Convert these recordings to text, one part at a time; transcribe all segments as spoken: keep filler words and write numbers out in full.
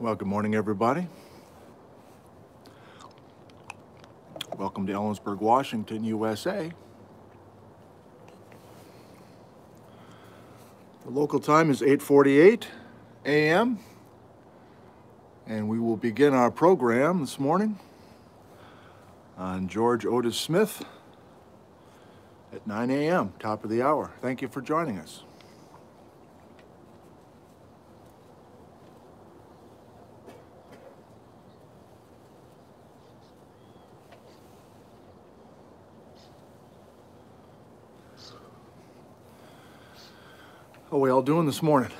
Well, good morning, everybody. Welcome to Ellensburg, Washington, U S A. The local time is eight forty-eight a m and we will begin our program this morning on George Otis Smith at nine a m, top of the hour. Thank you for joining us. How are we all doing this morning?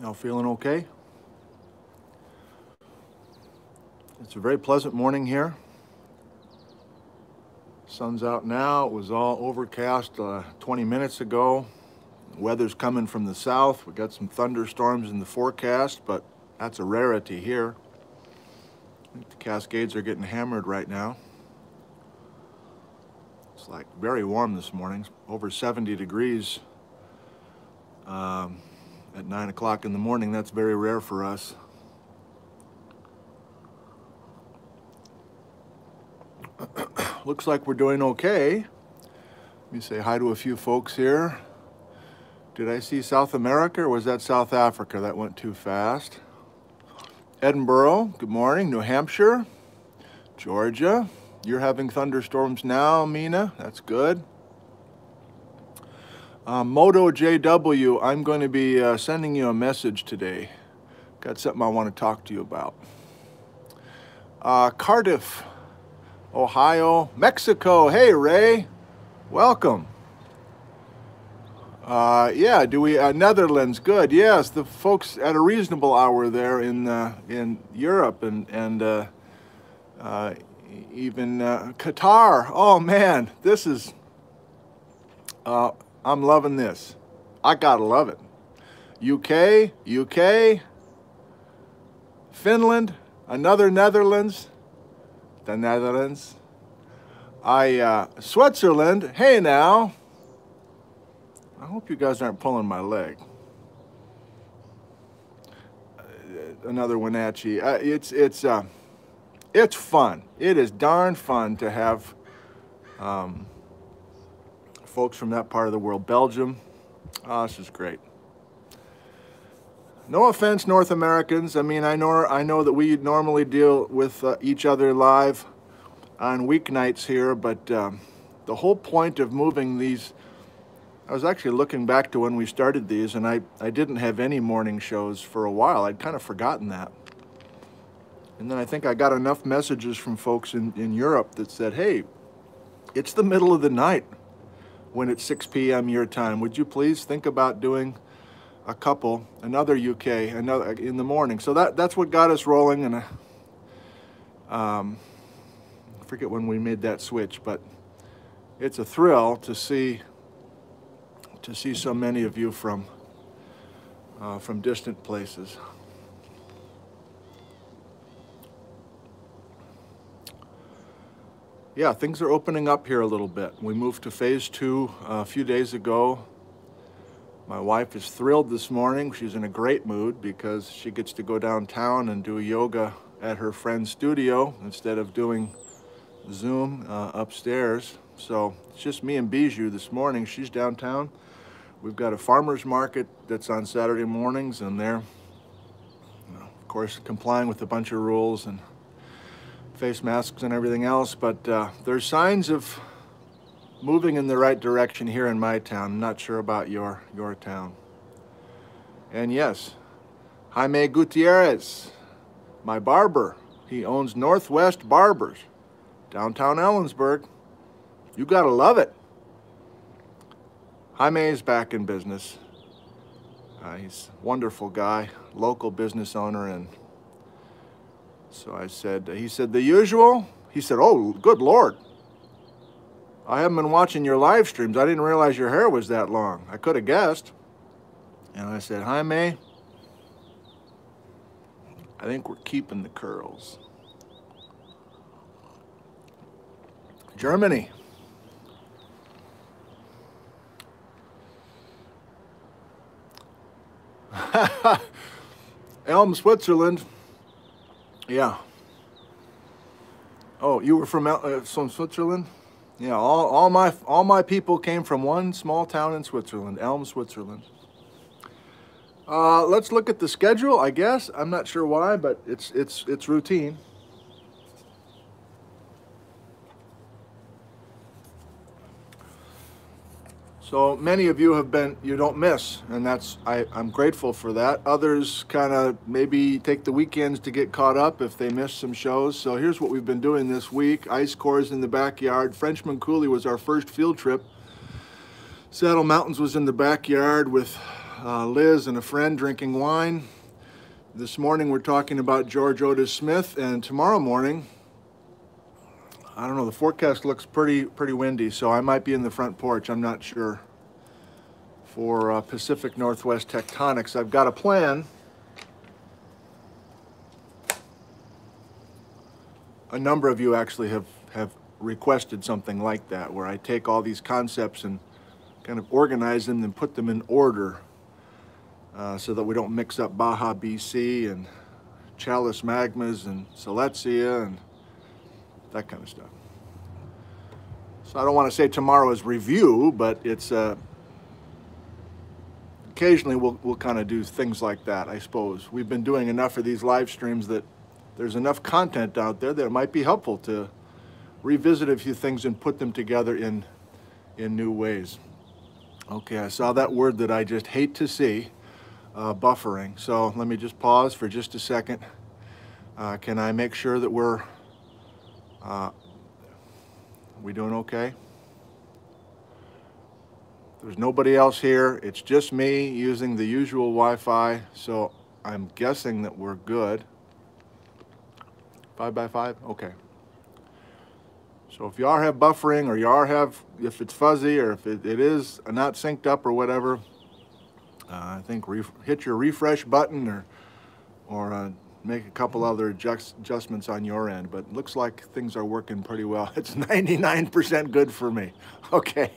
Y'all feeling okay? It's a very pleasant morning here. Sun's out now. It was all overcast uh, twenty minutes ago. The weather's coming from the south. We got some thunderstorms in the forecast, but that's a rarity here. I think the Cascades are getting hammered right now. It's like very warm this morning, over seventy degrees um, at nine o'clock in the morning. That's very rare for us. Looks like we're doing okay. Let me say hi to a few folks here. Did I see South America or was that South Africa? That went too fast. Edinburgh, good morning. New Hampshire, Georgia. You're having thunderstorms now, Mina. That's good. Uh, Moto J W, I'm going to be uh, sending you a message today. Got something I want to talk to you about. Uh, Cardiff, Ohio, Mexico. Hey, Ray. Welcome. Uh, yeah, do we, uh, Netherlands, good, yes, the folks at a reasonable hour there in uh, in Europe and, and uh, uh, even uh, Qatar. Oh man, this is, uh, I'm loving this. I gotta love it. U K, U K, Finland, another Netherlands, the Netherlands. I, uh, Switzerland, hey now. I hope you guys aren't pulling my leg. Another Wenatchee. Uh, it's it's uh, it's fun. It is darn fun to have um, folks from that part of the world. Belgium. Oh, this is great. No offense, North Americans. I mean, I know I know that we normally deal with uh, each other live on weeknights here, but um, the whole point of moving these. I was actually looking back to when we started these, and I, I didn't have any morning shows for a while. I'd kind of forgotten that. And then I think I got enough messages from folks in, in Europe that said, hey, it's the middle of the night when it's six p m your time. Would you please think about doing a couple, another U K, another in the morning? So that, that's what got us rolling. And I, um, I forget when we made that switch, but it's a thrill to see to see so many of you from uh, from distant places. Yeah, things are opening up here a little bit. We moved to phase two a few days ago. My wife is thrilled this morning. She's in a great mood because she gets to go downtown and do yoga at her friend's studio instead of doing Zoom uh, upstairs. So it's just me and Bijou this morning. She's downtown. We've got a farmer's market that's on Saturday mornings, and they're, you know, of course, complying with a bunch of rules and face masks and everything else, but uh, there's signs of moving in the right direction here in my town. I'm not sure about your, your town. And yes, Jaime Gutierrez, my barber. He owns Northwest Barbers, downtown Ellensburg. You gotta love it. Jaime is back in business. Uh, he's a wonderful guy, local business owner, and so I said, he said, the usual? He said, oh, good Lord. I haven't been watching your live streams. I didn't realize your hair was that long. I could have guessed. And I said, Jaime, I think we're keeping the curls. Germany. Elm, Switzerland. Yeah. Oh, you were from uh, from Switzerland? Yeah, all, all my all my people came from one small town in Switzerland, Elm, Switzerland. Uh, let's look at the schedule, I guess. I'm not sure why, but it's it's it's routine. So many of you have been, you don't miss, and that's, I, I'm grateful for that. Others kind of maybe take the weekends to get caught up if they miss some shows. So here's what we've been doing this week. Ice cores in the backyard. Frenchman Coulee was our first field trip. Saddle Mountains was in the backyard with uh, Liz and a friend drinking wine. This morning we're talking about George Otis Smith, and tomorrow morning, I don't know, the forecast looks pretty pretty windy, so I might be in the front porch, I'm not sure. For uh, Pacific Northwest Tectonics, I've got a plan. A number of you actually have, have requested something like that, where I take all these concepts and kind of organize them and put them in order uh, so that we don't mix up Baja B C and Chalice Magmas and Silesia and that kind of stuff. So I don't want to say tomorrow's review, but it's uh, occasionally we'll, we'll kind of do things like that, I suppose. We've been doing enough of these live streams that there's enough content out there that it might be helpful to revisit a few things and put them together in, in new ways. Okay, I saw that word that I just hate to see, uh, buffering. So let me just pause for just a second. Uh, can I make sure that we're Uh, we doing okay? There's nobody else here. It's just me using the usual Wi-Fi, so I'm guessing that we're good. Five by five? Okay. So if you are have buffering, or you are have, if it's fuzzy, or if it, it is not synced up or whatever, uh, I think hit your refresh button, or, or uh, make a couple other adjust, adjustments on your end, but it looks like things are working pretty well. It's ninety-nine percent good for me. Okay.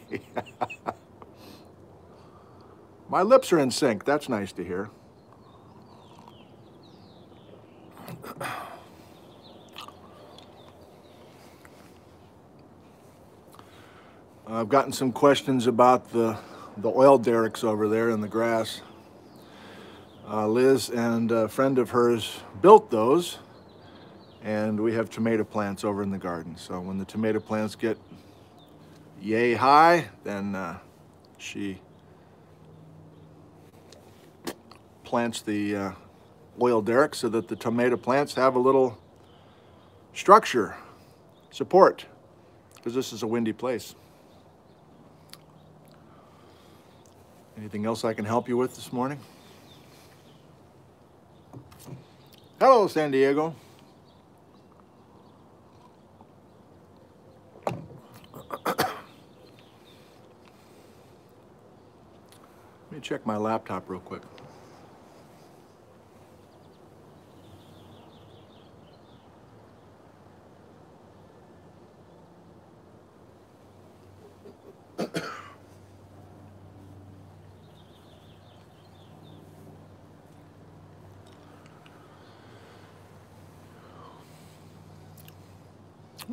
My lips are in sync. That's nice to hear. I've gotten some questions about the, the oil derricks over there in the grass. Uh, Liz and a friend of hers built those, and we have tomato plants over in the garden. So when the tomato plants get yay high, then uh, she plants the uh, oil derrick so that the tomato plants have a little structure, support, because this is a windy place. Anything else I can help you with this morning? Hello, San Diego. Let me check my laptop real quick.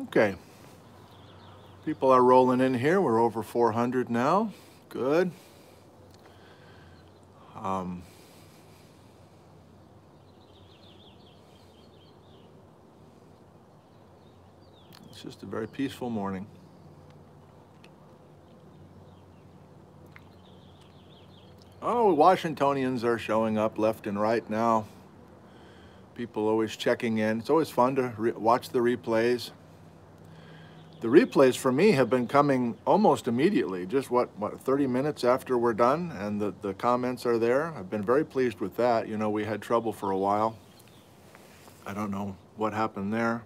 Okay, people are rolling in here. We're over four hundred now. Good. Um, it's just a very peaceful morning. Oh, Washingtonians are showing up left and right now. People always checking in. It's always fun to re watch the replays. The replays for me have been coming almost immediately, just what, what thirty minutes after we're done, and the, the comments are there. I've been very pleased with that. You know, we had trouble for a while. I don't know what happened there.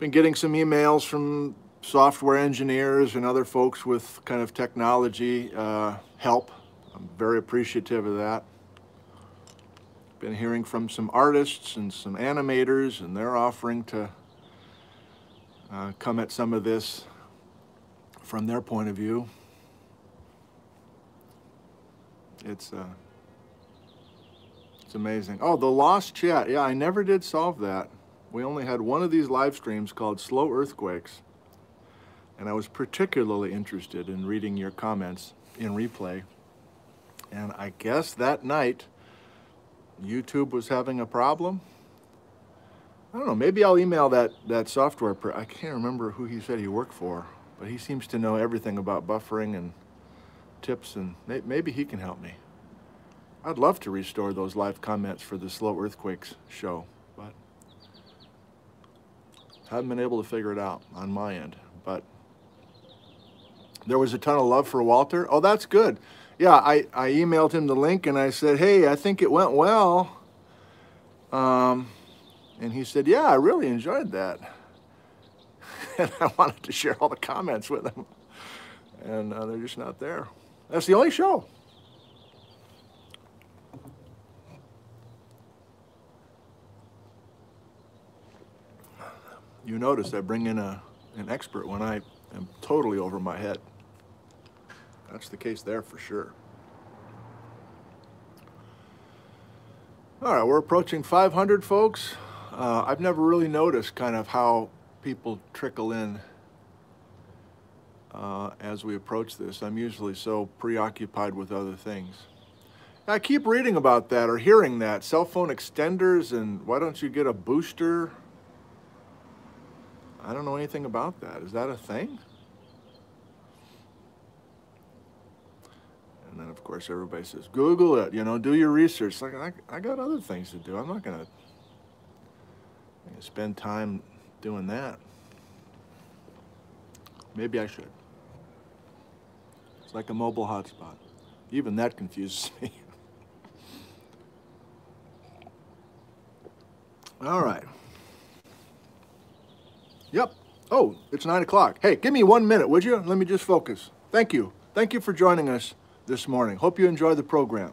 Been getting some emails from software engineers and other folks with kind of technology uh, help. I'm very appreciative of that. Been hearing from some artists and some animators, and they're offering to Uh, come at some of this from their point of view. It's uh, It's amazing. Oh, the lost chat. Yeah, I never did solve that. We only had one of these live streams called Slow Earthquakes. And I was particularly interested in reading your comments in replay. And I guess that night, YouTube was having a problem. I don't know, maybe I'll email that, that software. Per I can't remember who he said he worked for, but he seems to know everything about buffering and tips, and may maybe he can help me. I'd love to restore those live comments for the Slow Earthquakes show, but haven't been able to figure it out on my end. But there was a ton of love for Walter. Oh, that's good. Yeah, I, I emailed him the link and I said, hey, I think it went well. Um, and he said, yeah, I really enjoyed that. And I wanted to share all the comments with him. And uh, they're just not there. That's the only show. You notice I bring in a, an expert when I am totally over my head. That's the case there for sure. All right, we're approaching five hundred, folks. Uh, I've never really noticed kind of how people trickle in uh, as we approach this. I'm usually so preoccupied with other things. I keep reading about that or hearing that. Cell phone extenders and why don't you get a booster? I don't know anything about that. Is that a thing? And then, of course, everybody says, Google it, you know, do your research. Like, I, I got other things to do. I'm not going to spend time doing that. Maybe I should. It's like a mobile hotspot. Even that confuses me. All right. Yep. Oh, it's nine o'clock. Hey, give me one minute, would you? Let me just focus. Thank you. Thank you for joining us this morning. Hope you enjoy the program.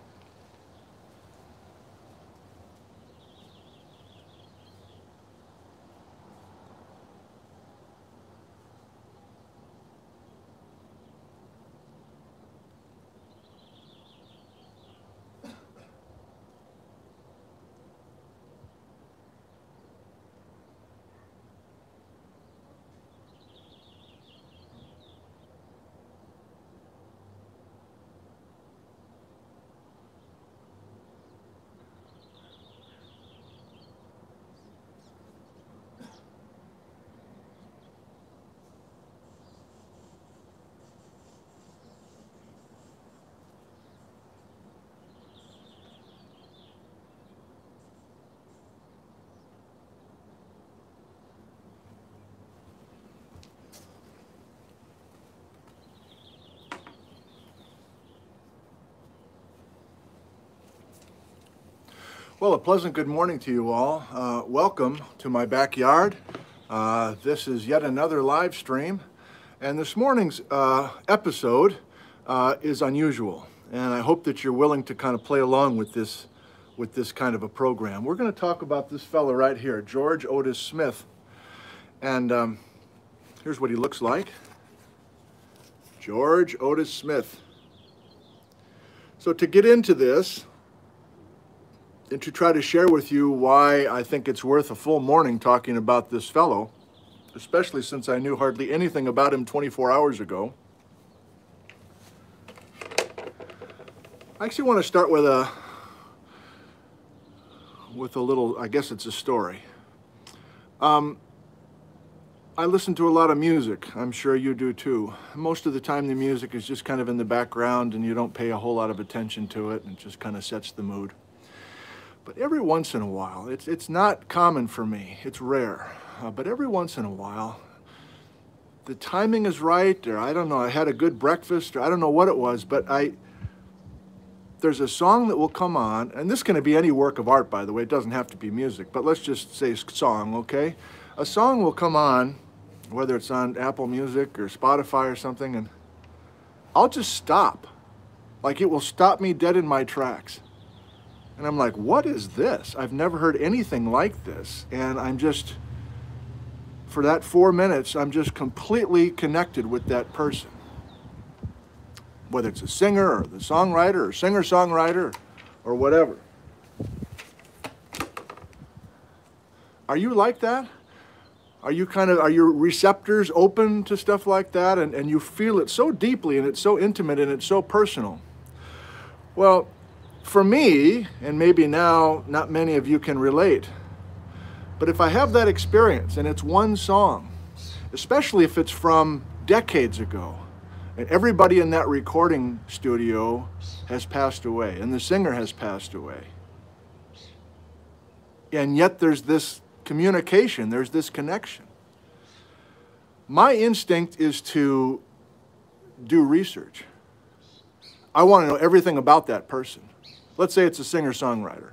Well, a pleasant good morning to you all. Uh, welcome to my backyard. Uh, this is yet another live stream. And this morning's uh, episode uh, is unusual. And I hope that you're willing to kind of play along with this, with this kind of a program. We're going to talk about this fellow right here, George Otis Smith. And um, here's what he looks like. George Otis Smith. So to get into this, and to try to share with you why I think it's worth a full morning talking about this fellow, especially since I knew hardly anything about him twenty-four hours ago. I actually want to start with a with a little, I guess it's a story. Um, I listen to a lot of music. I'm sure you do too. Most of the time the music is just kind of in the background and you don't pay a whole lot of attention to it, and it just kind of sets the mood. But every once in a while, it's, it's not common for me, it's rare, uh, but every once in a while, the timing is right, or I don't know, I had a good breakfast, or I don't know what it was, but I, there's a song that will come on, and this can be any work of art, by the way, it doesn't have to be music, but let's just say song, okay? A song will come on, whether it's on Apple Music or Spotify or something, and I'll just stop. Like, it will stop me dead in my tracks. And I'm like, what is this? I've never heard anything like this. And I'm just, for that four minutes, I'm just completely connected with that person. Whether it's a singer or the songwriter or singer-songwriter or whatever. Are you like that? Are you kind of, are your receptors open to stuff like that? And, and you feel it so deeply, and it's so intimate, and it's so personal. Well, for me, and maybe now not many of you can relate, but if I have that experience and it's one song, especially if it's from decades ago, and everybody in that recording studio has passed away, and the singer has passed away, and yet there's this communication, there's this connection. My instinct is to do research. I want to know everything about that person. Let's say it's a singer-songwriter.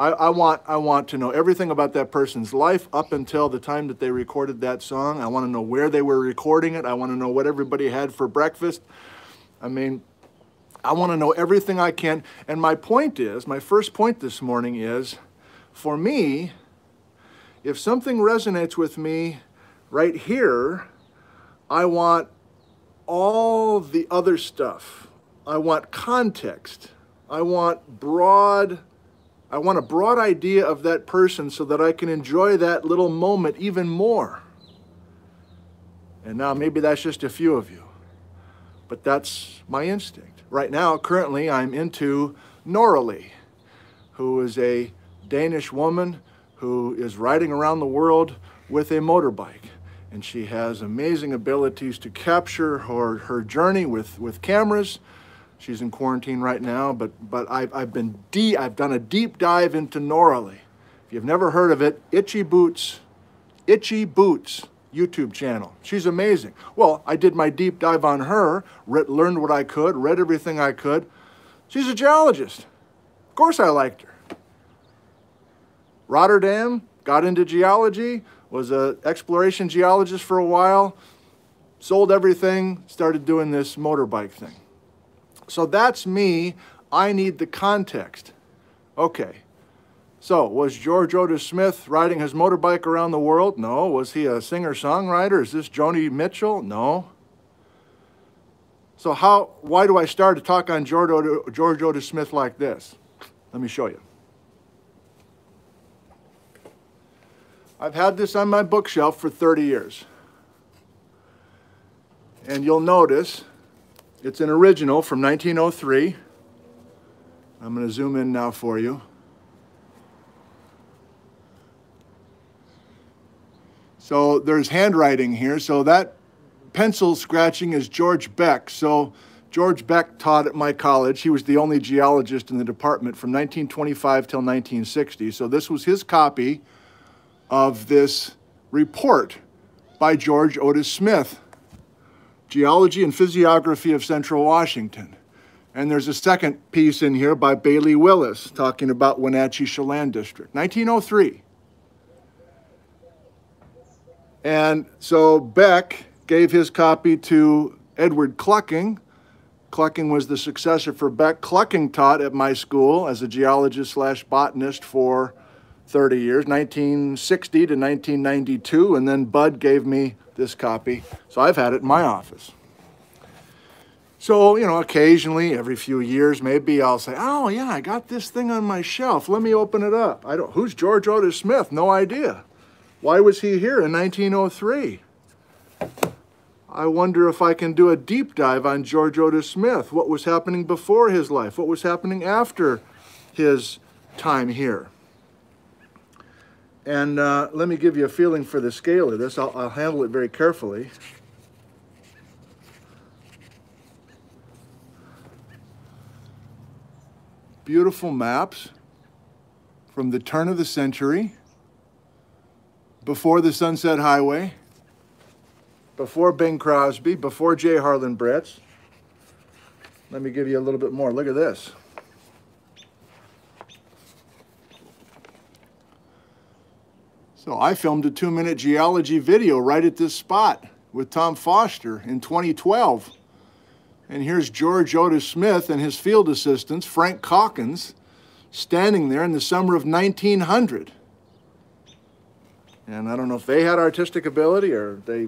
I, I, want, I want to know everything about that person's life up until the time that they recorded that song. I want to know where they were recording it. I want to know what everybody had for breakfast. I mean, I want to know everything I can. And my point is, my first point this morning is, for me, if something resonates with me right here, I want all the other stuff. I want context. I want broad, I want a broad idea of that person so that I can enjoy that little moment even more. And now maybe that's just a few of you, but that's my instinct. Right now, currently, I'm into Noraly, who is a Danish woman who is riding around the world with a motorbike, and she has amazing abilities to capture her, her journey with, with cameras. She's in quarantine right now, but, but I've, I've, been de I've done a deep dive into Noraly. If you've never heard of it, Itchy Boots, Itchy Boots YouTube channel. She's amazing. Well, I did my deep dive on her, read, learned what I could, read everything I could. She's a geologist. Of course I liked her. Rotterdam, got into geology, was an exploration geologist for a while, sold everything, started doing this motorbike thing. So that's me. I need the context. Okay, so was George Otis Smith riding his motorbike around the world? No. Was he a singer-songwriter? Is this Joni Mitchell? No. So how, why do I start to talk on George Otis, George Otis Smith like this? Let me show you. I've had this on my bookshelf for thirty years. And you'll notice it's an original from nineteen oh three. I'm going to zoom in now for you. So there's handwriting here. So that pencil scratching is George Beck. So George Beck taught at my college. He was the only geologist in the department from nineteen twenty-five till nineteen sixty. So this was his copy of this report by George Otis Smith, Geology and Physiography of Central Washington. And there's a second piece in here by Bailey Willis talking about Wenatchee Chelan District, nineteen oh three. And so Beck gave his copy to Edward Clucking. Clucking was the successor for Beck. Clucking taught at my school as a geologist slash botanist for thirty years, nineteen sixty to nineteen ninety-two, and then Bud gave me this copy, so I've had it in my office. So, you know, occasionally, every few years, maybe I'll say, oh, yeah, I got this thing on my shelf. Let me open it up. I don't, who's George Otis Smith? No idea. Why was he here in nineteen oh three? I wonder if I can do a deep dive on George Otis Smith, what was happening before his life, what was happening after his time here. And uh, let me give you a feeling for the scale of this. I'll, I'll handle it very carefully. Beautiful maps from the turn of the century, before the Sunset Highway, before Bing Crosby, before J. Harlan Bretz. Let me give you a little bit more. Look at this. So I filmed a two-minute geology video right at this spot with Tom Foster in twenty twelve. And here's George Otis Smith and his field assistants, Frank Calkins, standing there in the summer of nineteen hundred. And I don't know if they had artistic ability or they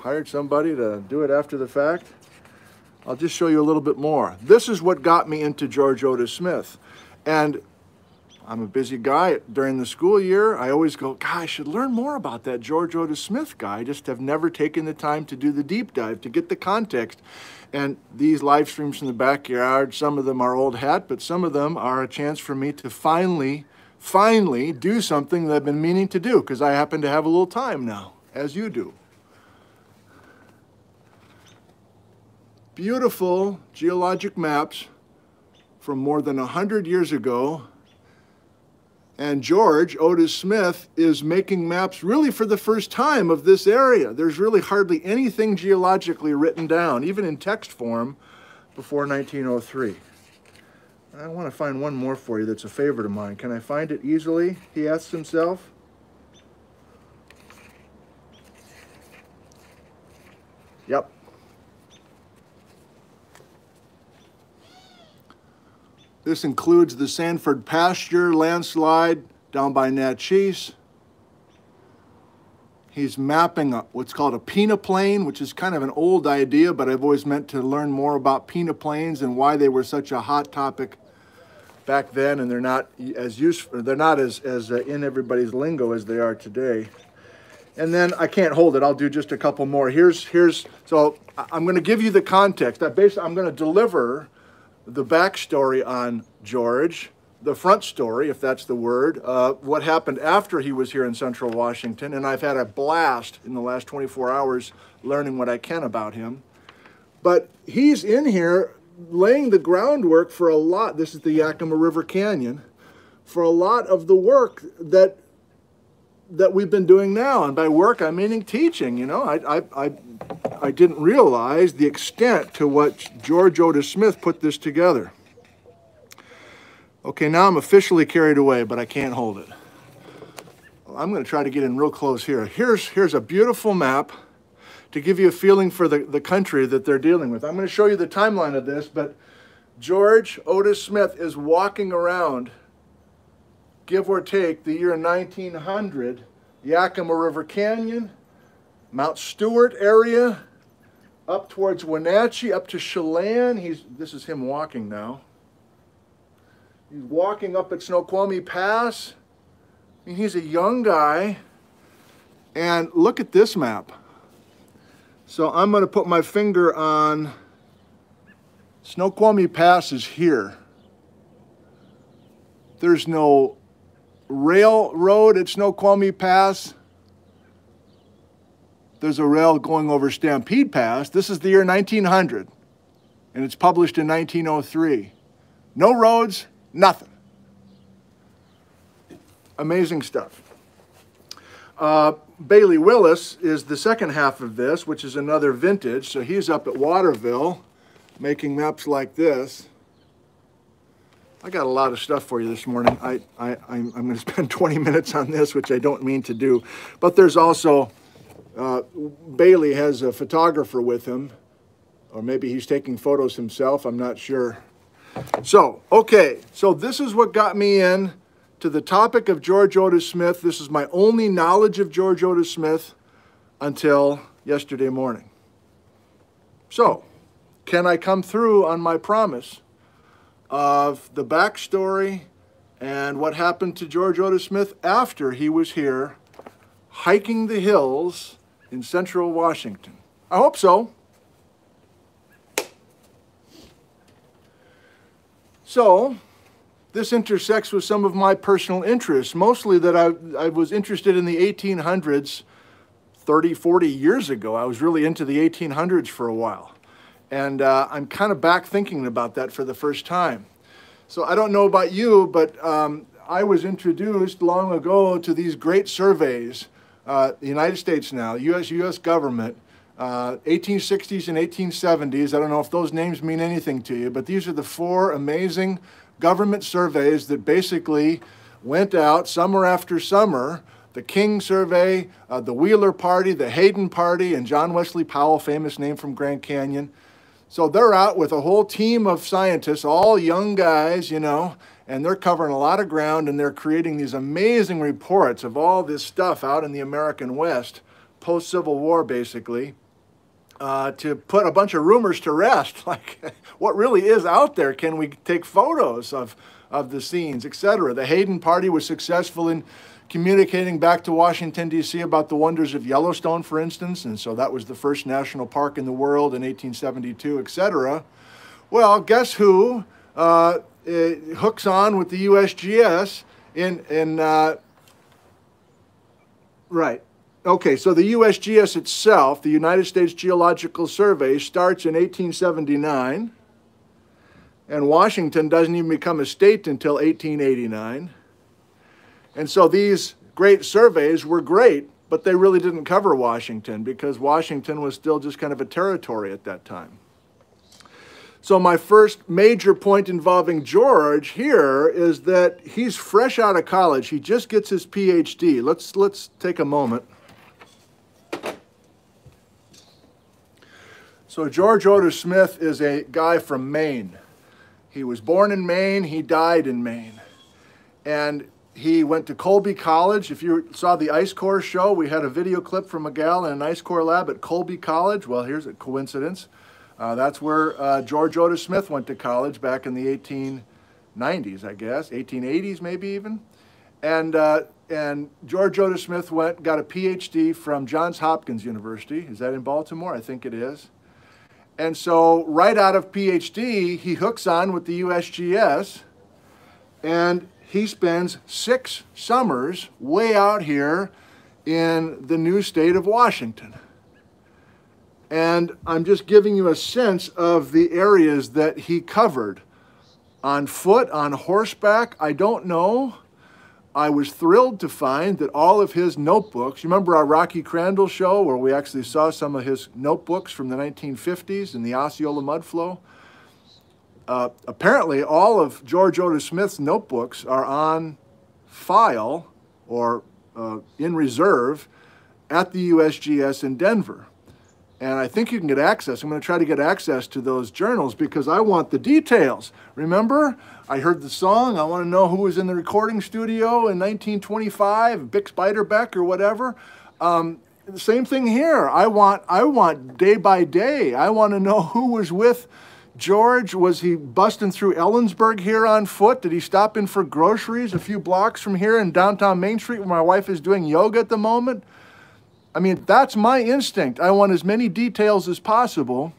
hired somebody to do it after the fact. I'll just show you a little bit more. This is what got me into George Otis Smith. And I'm a busy guy. During the school year, I always go, God, I should learn more about that George Otis Smith guy. I just have never taken the time to do the deep dive, to get the context. And these live streams from the backyard, some of them are old hat, but some of them are a chance for me to finally, finally do something that I've been meaning to do, because I happen to have a little time now, as you do. Beautiful geologic maps from more than one hundred years ago. And George Otis Smith is making maps really for the first time of this area. There's really hardly anything geologically written down, even in text form, before nineteen oh three. And I want to find one more for you that's a favorite of mine. Can I find it easily? He asks himself. Yep. This includes the Sanford pasture landslide down by Natchez. He's mapping a, what's called a peneplain, which is kind of an old idea, but I've always meant to learn more about peneplains and why they were such a hot topic back then, and they're not as useful, they're not as, as uh, in everybody's lingo as they are today. And then I can't hold it. I'll do just a couple more. Here's here's so I'm going to give you the context. I basically I'm going to deliver the backstory on George, the front story, if that's the word, uh, what happened after he was here in Central Washington, and I've had a blast in the last twenty-four hours learning what I can about him. But he's in here laying the groundwork for a lot, this is the Yakima River Canyon, for a lot of the work that that we've been doing now. And by work, I meaning teaching, you know. I, I, I, I didn't realize the extent to what George Otis Smith put this together. Okay, now I'm officially carried away, but I can't hold it. Well, I'm gonna try to get in real close here. Here's, here's a beautiful map to give you a feeling for the, the country that they're dealing with. I'm gonna show you the timeline of this, but George Otis Smith is walking around, give or take, the year nineteen hundred, Yakima River Canyon, Mount Stuart area, up towards Wenatchee, up to Chelan. He's, this is him walking now. He's walking up at Snoqualmie Pass. I mean, he's a young guy. And look at this map. So I'm going to put my finger on Snoqualmie Pass is here. There's no railroad at Snoqualmie Pass. There's a rail going over Stampede Pass. This is the year nineteen hundred, and it's published in nineteen oh three. No roads, nothing. Amazing stuff. Uh, Bailey Willis is the second half of this, which is another vintage. So he's up at Waterville making maps like this. I got a lot of stuff for you this morning. I, I, I'm going to spend twenty minutes on this, which I don't mean to do. But there's also, uh, Bailey has a photographer with him, or maybe he's taking photos himself. I'm not sure. So, okay, so this is what got me in to the topic of George Otis Smith. This is my only knowledge of George Otis Smith until yesterday morning. So, can I come through on my promise of the backstory and what happened to George Otis Smith after he was here hiking the hills in Central Washington? I hope so. So, this intersects with some of my personal interests, mostly that I, I was interested in the eighteen hundreds thirty, forty years ago. I was really into the eighteen hundreds for a while. And uh, I'm kind of back thinking about that for the first time. So I don't know about you, but um, I was introduced long ago to these great surveys, uh, the United States now, U S U S government, uh, eighteen sixties and eighteen seventies. I don't know if those names mean anything to you, but these are the four amazing government surveys that basically went out summer after summer. The King survey, uh, the Wheeler Party, the Hayden Party, and John Wesley Powell, famous name from Grand Canyon. So they're out with a whole team of scientists, all young guys, you know, and they're covering a lot of ground, and they're creating these amazing reports of all this stuff out in the American West, post-Civil War, basically. uh, to put a bunch of rumors to rest, like what really is out there. Can we take photos of, of the scenes, et cetera. The Hayden Party was successful in communicating back to Washington, D C about the wonders of Yellowstone, for instance, and so that was the first national park in the world in eighteen seventy-two, et cetera. Well, guess who uh, hooks on with the U S G S in, in uh, right. Okay, so the U S G S itself, the United States Geological Survey, starts in eighteen seventy-nine, and Washington doesn't even become a state until eighteen eighty-nine. And so these great surveys were great, but they really didn't cover Washington because Washington was still just kind of a territory at that time. So my first major point involving George here is that he's fresh out of college. He just gets his P H D. Let's, let's take a moment. So George Otis Smith is a guy from Maine. He was born in Maine. He died in Maine. And he went to Colby College. If you saw the Ice Core show, we had a video clip from a gal in an Ice Core lab at Colby College. Well, here's a coincidence. Uh, that's where uh, George Otis Smith went to college back in the eighteen nineties, I guess, eighteen eighties maybe even. And, uh, and George Otis Smith went, got a P H D from Johns Hopkins University. Is that in Baltimore? I think it is. And so right out of P H D, he hooks on with the U S G S, and he spends six summers way out here in the new state of Washington. And I'm just giving you a sense of the areas that he covered. On foot, on horseback, I don't know. I was thrilled to find that all of his notebooks, you remember our Rocky Crandall show where we actually saw some of his notebooks from the nineteen fifties in the Osceola mudflow? Uh, apparently all of George Otis Smith's notebooks are on file or uh, in reserve at the U S G S in Denver. And I think you can get access. I'm going to try to get access to those journals because I want the details. Remember, I heard the song. I want to know who was in the recording studio in nineteen twenty-five, Bix Beiderbecke or whatever. Um, same thing here. I want, I want day by day. I want to know who was with George. Was he busting through Ellensburg here on foot? Did he stop in for groceries a few blocks from here in downtown Main Street where my wife is doing yoga at the moment? I mean, that's my instinct. I want as many details as possible.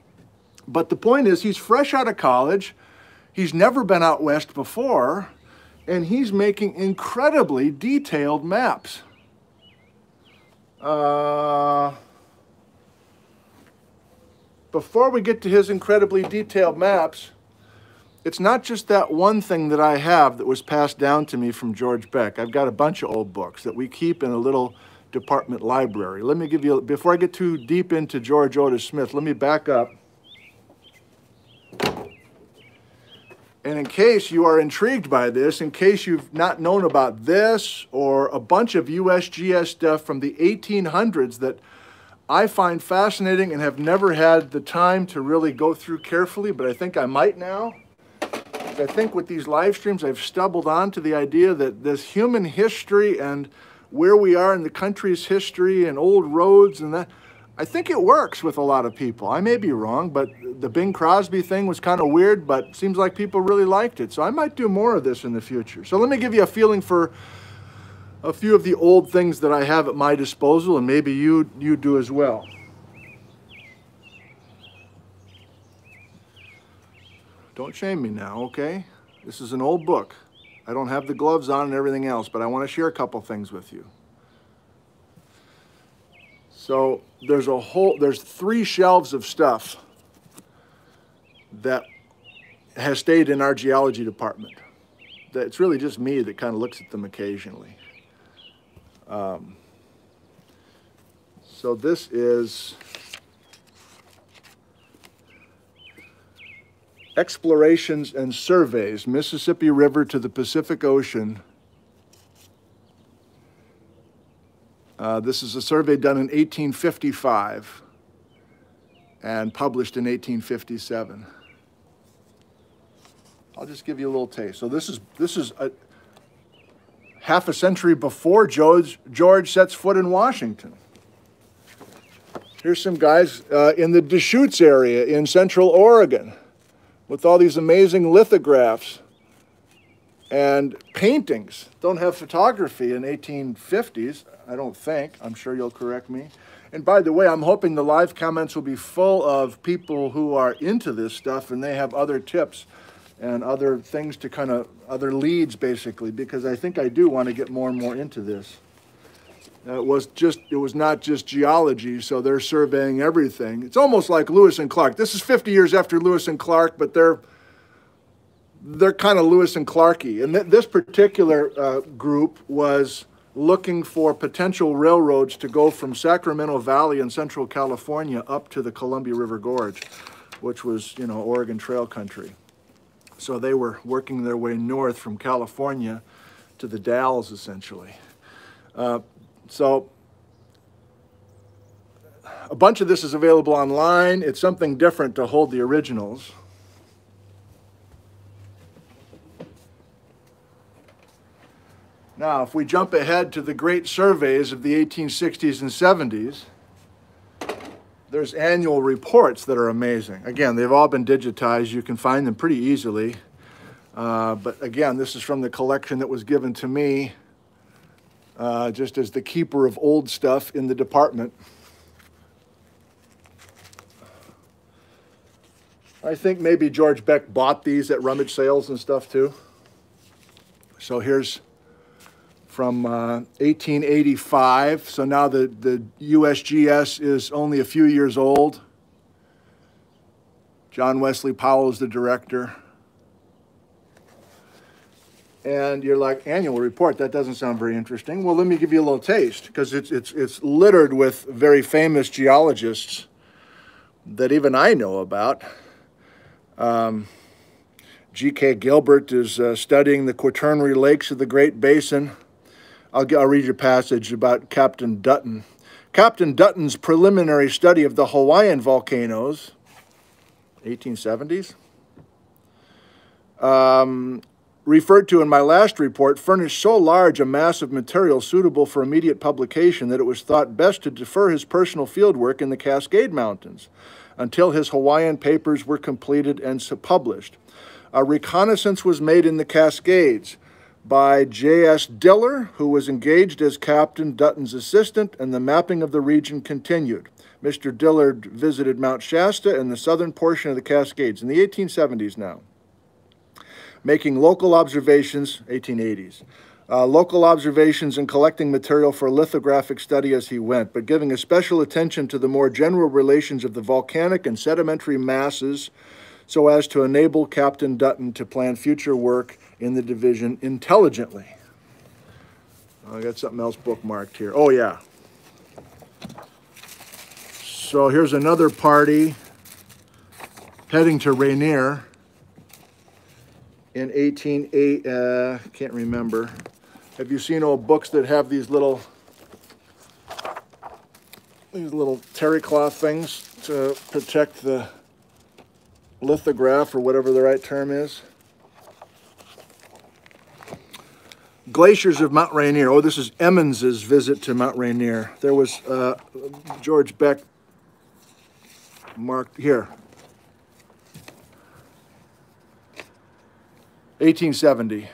But the point is, he's fresh out of college. He's never been out west before. And he's making incredibly detailed maps. Uh, before we get to his incredibly detailed maps, it's not just that one thing that I have that was passed down to me from George Beck. I've got a bunch of old books that we keep in a little department library. Let me give you, before I get too deep into George Otis Smith, let me back up. And in case you are intrigued by this, in case you've not known about this or a bunch of U S G S stuff from the eighteen hundreds that I find fascinating and have never had the time to really go through carefully, but I think I might now. I think with these live streams, I've stumbled onto the idea that this human history and where we are in the country's history and old roads and that, I think it works with a lot of people. I may be wrong, but the Bing Crosby thing was kind of weird, but seems like people really liked it. So I might do more of this in the future. So let me give you a feeling for a few of the old things that I have at my disposal, and maybe you, you do as well. Don't shame me now, okay? This is an old book. I don't have the gloves on and everything else, but I want to share a couple things with you. So there's a whole, there's three shelves of stuff that has stayed in our geology department. That it's really just me that kind of looks at them occasionally. Um, so this is Explorations and Surveys, Mississippi River to the Pacific Ocean. Uh, this is a survey done in eighteen fifty-five and published in eighteen fifty-seven. I'll just give you a little taste. So this is, this is a half a century before George, George sets foot in Washington. Here's some guys uh, in the Deschutes area in central Oregon with all these amazing lithographs and paintings. Don't have photography in eighteen fifties, I don't think. I'm sure you'll correct me. And by the way, I'm hoping the live comments will be full of people who are into this stuff and they have other tips and other things to kind of, other leads basically, because I think I do want to get more and more into this. It was just, it was not just geology, so they're surveying everything. It's almost like Lewis and Clark. This is fifty years after Lewis and Clark, but they're, they're kind of Lewis and Clark-y. And th this particular uh, group was looking for potential railroads to go from Sacramento Valley in central California up to the Columbia River Gorge, which was, you know, Oregon Trail country. So they were working their way north from California to the Dalles, essentially. Uh, so a bunch of this is available online. It's something different to hold the originals. Now, if we jump ahead to the great surveys of the eighteen sixties and seventies, there's annual reports that are amazing. Again, they've all been digitized. You can find them pretty easily. Uh, but again, this is from the collection that was given to me uh, just as the keeper of old stuff in the department. I think maybe George Beck bought these at rummage sales and stuff too. So here's from uh, eighteen eighty-five, so now the, the U S G S is only a few years old. John Wesley Powell is the director. And you're like, annual report, that doesn't sound very interesting. Well, let me give you a little taste, because it's, it's, it's littered with very famous geologists that even I know about. Um, G K Gilbert is uh, studying the Quaternary Lakes of the Great Basin. I'll, I'll read you a passage about Captain Dutton. Captain Dutton's preliminary study of the Hawaiian volcanoes, eighteen seventies, um, referred to in my last report, furnished so large a mass of material suitable for immediate publication that it was thought best to defer his personal fieldwork in the Cascade Mountains until his Hawaiian papers were completed and published. A reconnaissance was made in the Cascades by J S Diller, who was engaged as Captain Dutton's assistant, and the mapping of the region continued. Mister Dillard visited Mount Shasta and the southern portion of the Cascades in the eighteen seventies now, making local observations, eighteen eighties, uh, local observations and collecting material for lithographic study as he went, but giving especial attention to the more general relations of the volcanic and sedimentary masses so as to enable Captain Dutton to plan future work in the division intelligently. I got something else bookmarked here. Oh, yeah. So here's another party heading to Rainier in eighteen eight. Uh, can't remember. Have you seen old books that have these little, these little terry cloth things to protect the lithograph, or whatever the right term is? Glaciers of Mount Rainier. Oh, this is Emmons's visit to Mount Rainier. There was uh, George Beck marked here. eighteen seventy.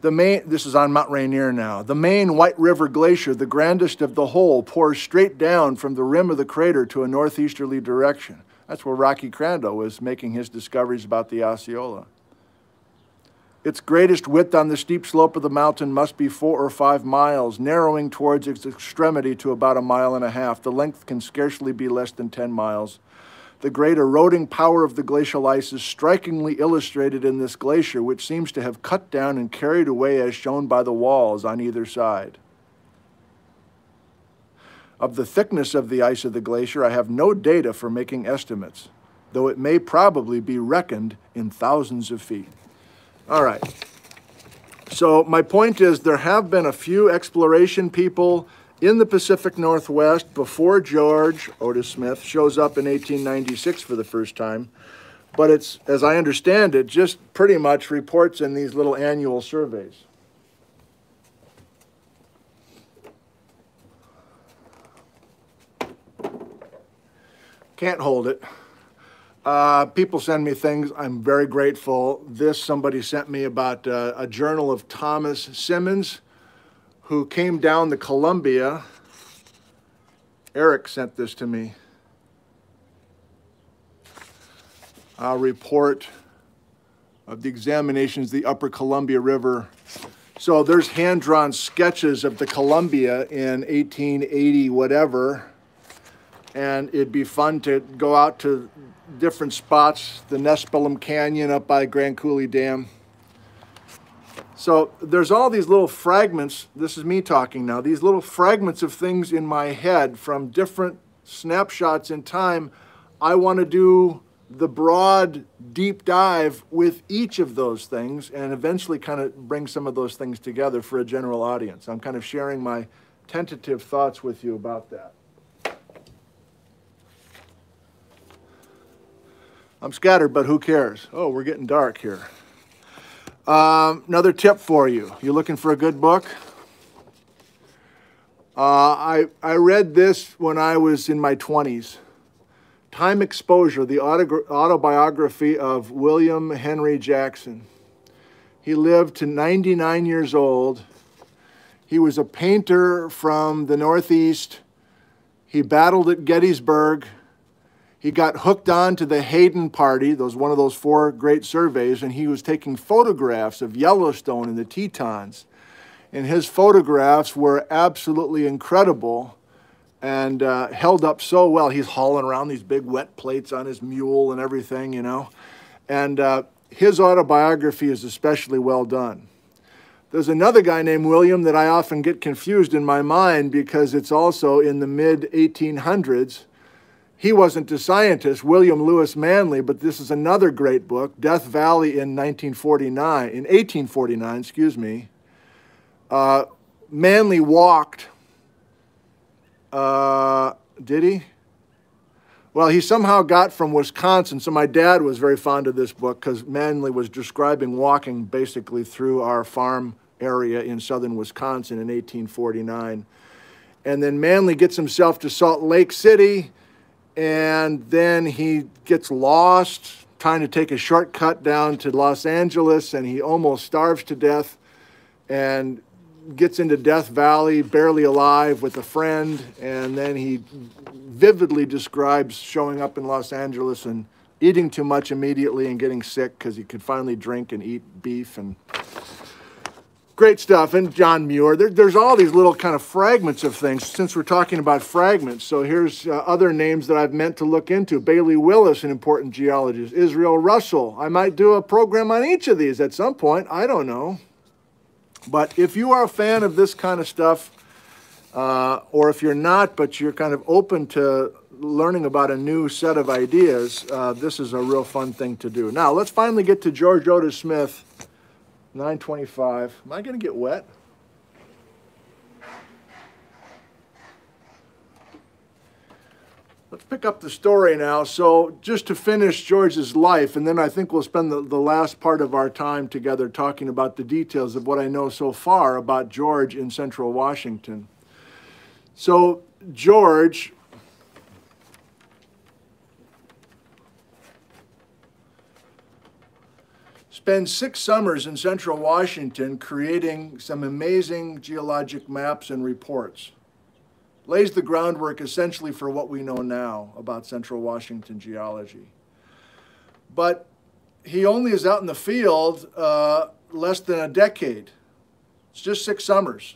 The main, this is on Mount Rainier now. The main White River Glacier, the grandest of the whole, pours straight down from the rim of the crater to a northeasterly direction. That's where Rocky Crandall was making his discoveries about the Osceola. Its greatest width on the steep slope of the mountain must be four or five miles, narrowing towards its extremity to about a mile and a half. The length can scarcely be less than ten miles. The great eroding power of the glacial ice is strikingly illustrated in this glacier, which seems to have cut down and carried away as shown by the walls on either side. Of the thickness of the ice of the glacier, I have no data for making estimates, though it may probably be reckoned in thousands of feet. All right, so my point is there have been a few exploration people in the Pacific Northwest before George Otis Smith shows up in eighteen ninety-six for the first time, but it's, as I understand it, just pretty much reports in these little annual surveys. Can't hold it. Uh, people send me things. I'm very grateful. This, somebody sent me about uh, a journal of Thomas Simmons, who came down the Columbia. Eric sent this to me. A report of the examinations of the Upper Columbia River. So there's hand-drawn sketches of the Columbia in eighteen eighty, whatever. And it'd be fun to go out to different spots, the Nespelem Canyon up by Grand Coulee Dam. So there's all these little fragments, this is me talking now, these little fragments of things in my head from different snapshots in time. I want to do the broad, deep dive with each of those things and eventually kind of bring some of those things together for a general audience. I'm kind of sharing my tentative thoughts with you about that. I'm scattered, but who cares? Oh, we're getting dark here. Um, another tip for you. You looking for a good book? Uh, I, I read this when I was in my twenties. Time Exposure, the autobiography of William Henry Jackson. He lived to ninety-nine years old. He was a painter from the Northeast. He battled at Gettysburg. He got hooked on to the Hayden Party, those one of those four great surveys, and he was taking photographs of Yellowstone and the Tetons. And his photographs were absolutely incredible and uh, held up so well. He's hauling around these big wet plates on his mule and everything, you know. And uh, his autobiography is especially well done. There's another guy named William that I often get confused in my mind because it's also in the mid eighteen hundreds. He wasn't a scientist, William Lewis Manley, but this is another great book, Death Valley in nineteen forty-nine, in eighteen forty-nine, excuse me. Uh, Manley walked, uh, did he? Well, he somehow got from Wisconsin, so my dad was very fond of this book because Manley was describing walking basically through our farm area in southern Wisconsin in eighteen forty-nine. And then Manley gets himself to Salt Lake City, and then he gets lost trying to take a shortcut down to Los Angeles, and he almost starves to death and gets into Death Valley barely alive with a friend. And then he vividly describes showing up in Los Angeles and eating too much immediately and getting sick because he could finally drink and eat beef. And great stuff. And John Muir. There, there's all these little kind of fragments of things, since we're talking about fragments. So here's uh, other names that I've meant to look into. Bailey Willis, an important geologist. Israel Russell. I might do a program on each of these at some point. I don't know. But if you are a fan of this kind of stuff, uh, or if you're not, but you're kind of open to learning about a new set of ideas, uh, this is a real fun thing to do. Now, let's finally get to George Otis Smith. nine twenty-five. Am I going to get wet? Let's pick up the story now. So just to finish George's life, and then I think we'll spend the, the last part of our time together talking about the details of what I know so far about George in central Washington. So George spent six summers in central Washington creating some amazing geologic maps and reports. Lays the groundwork essentially for what we know now about central Washington geology. But he only is out in the field uh, less than a decade. It's just six summers.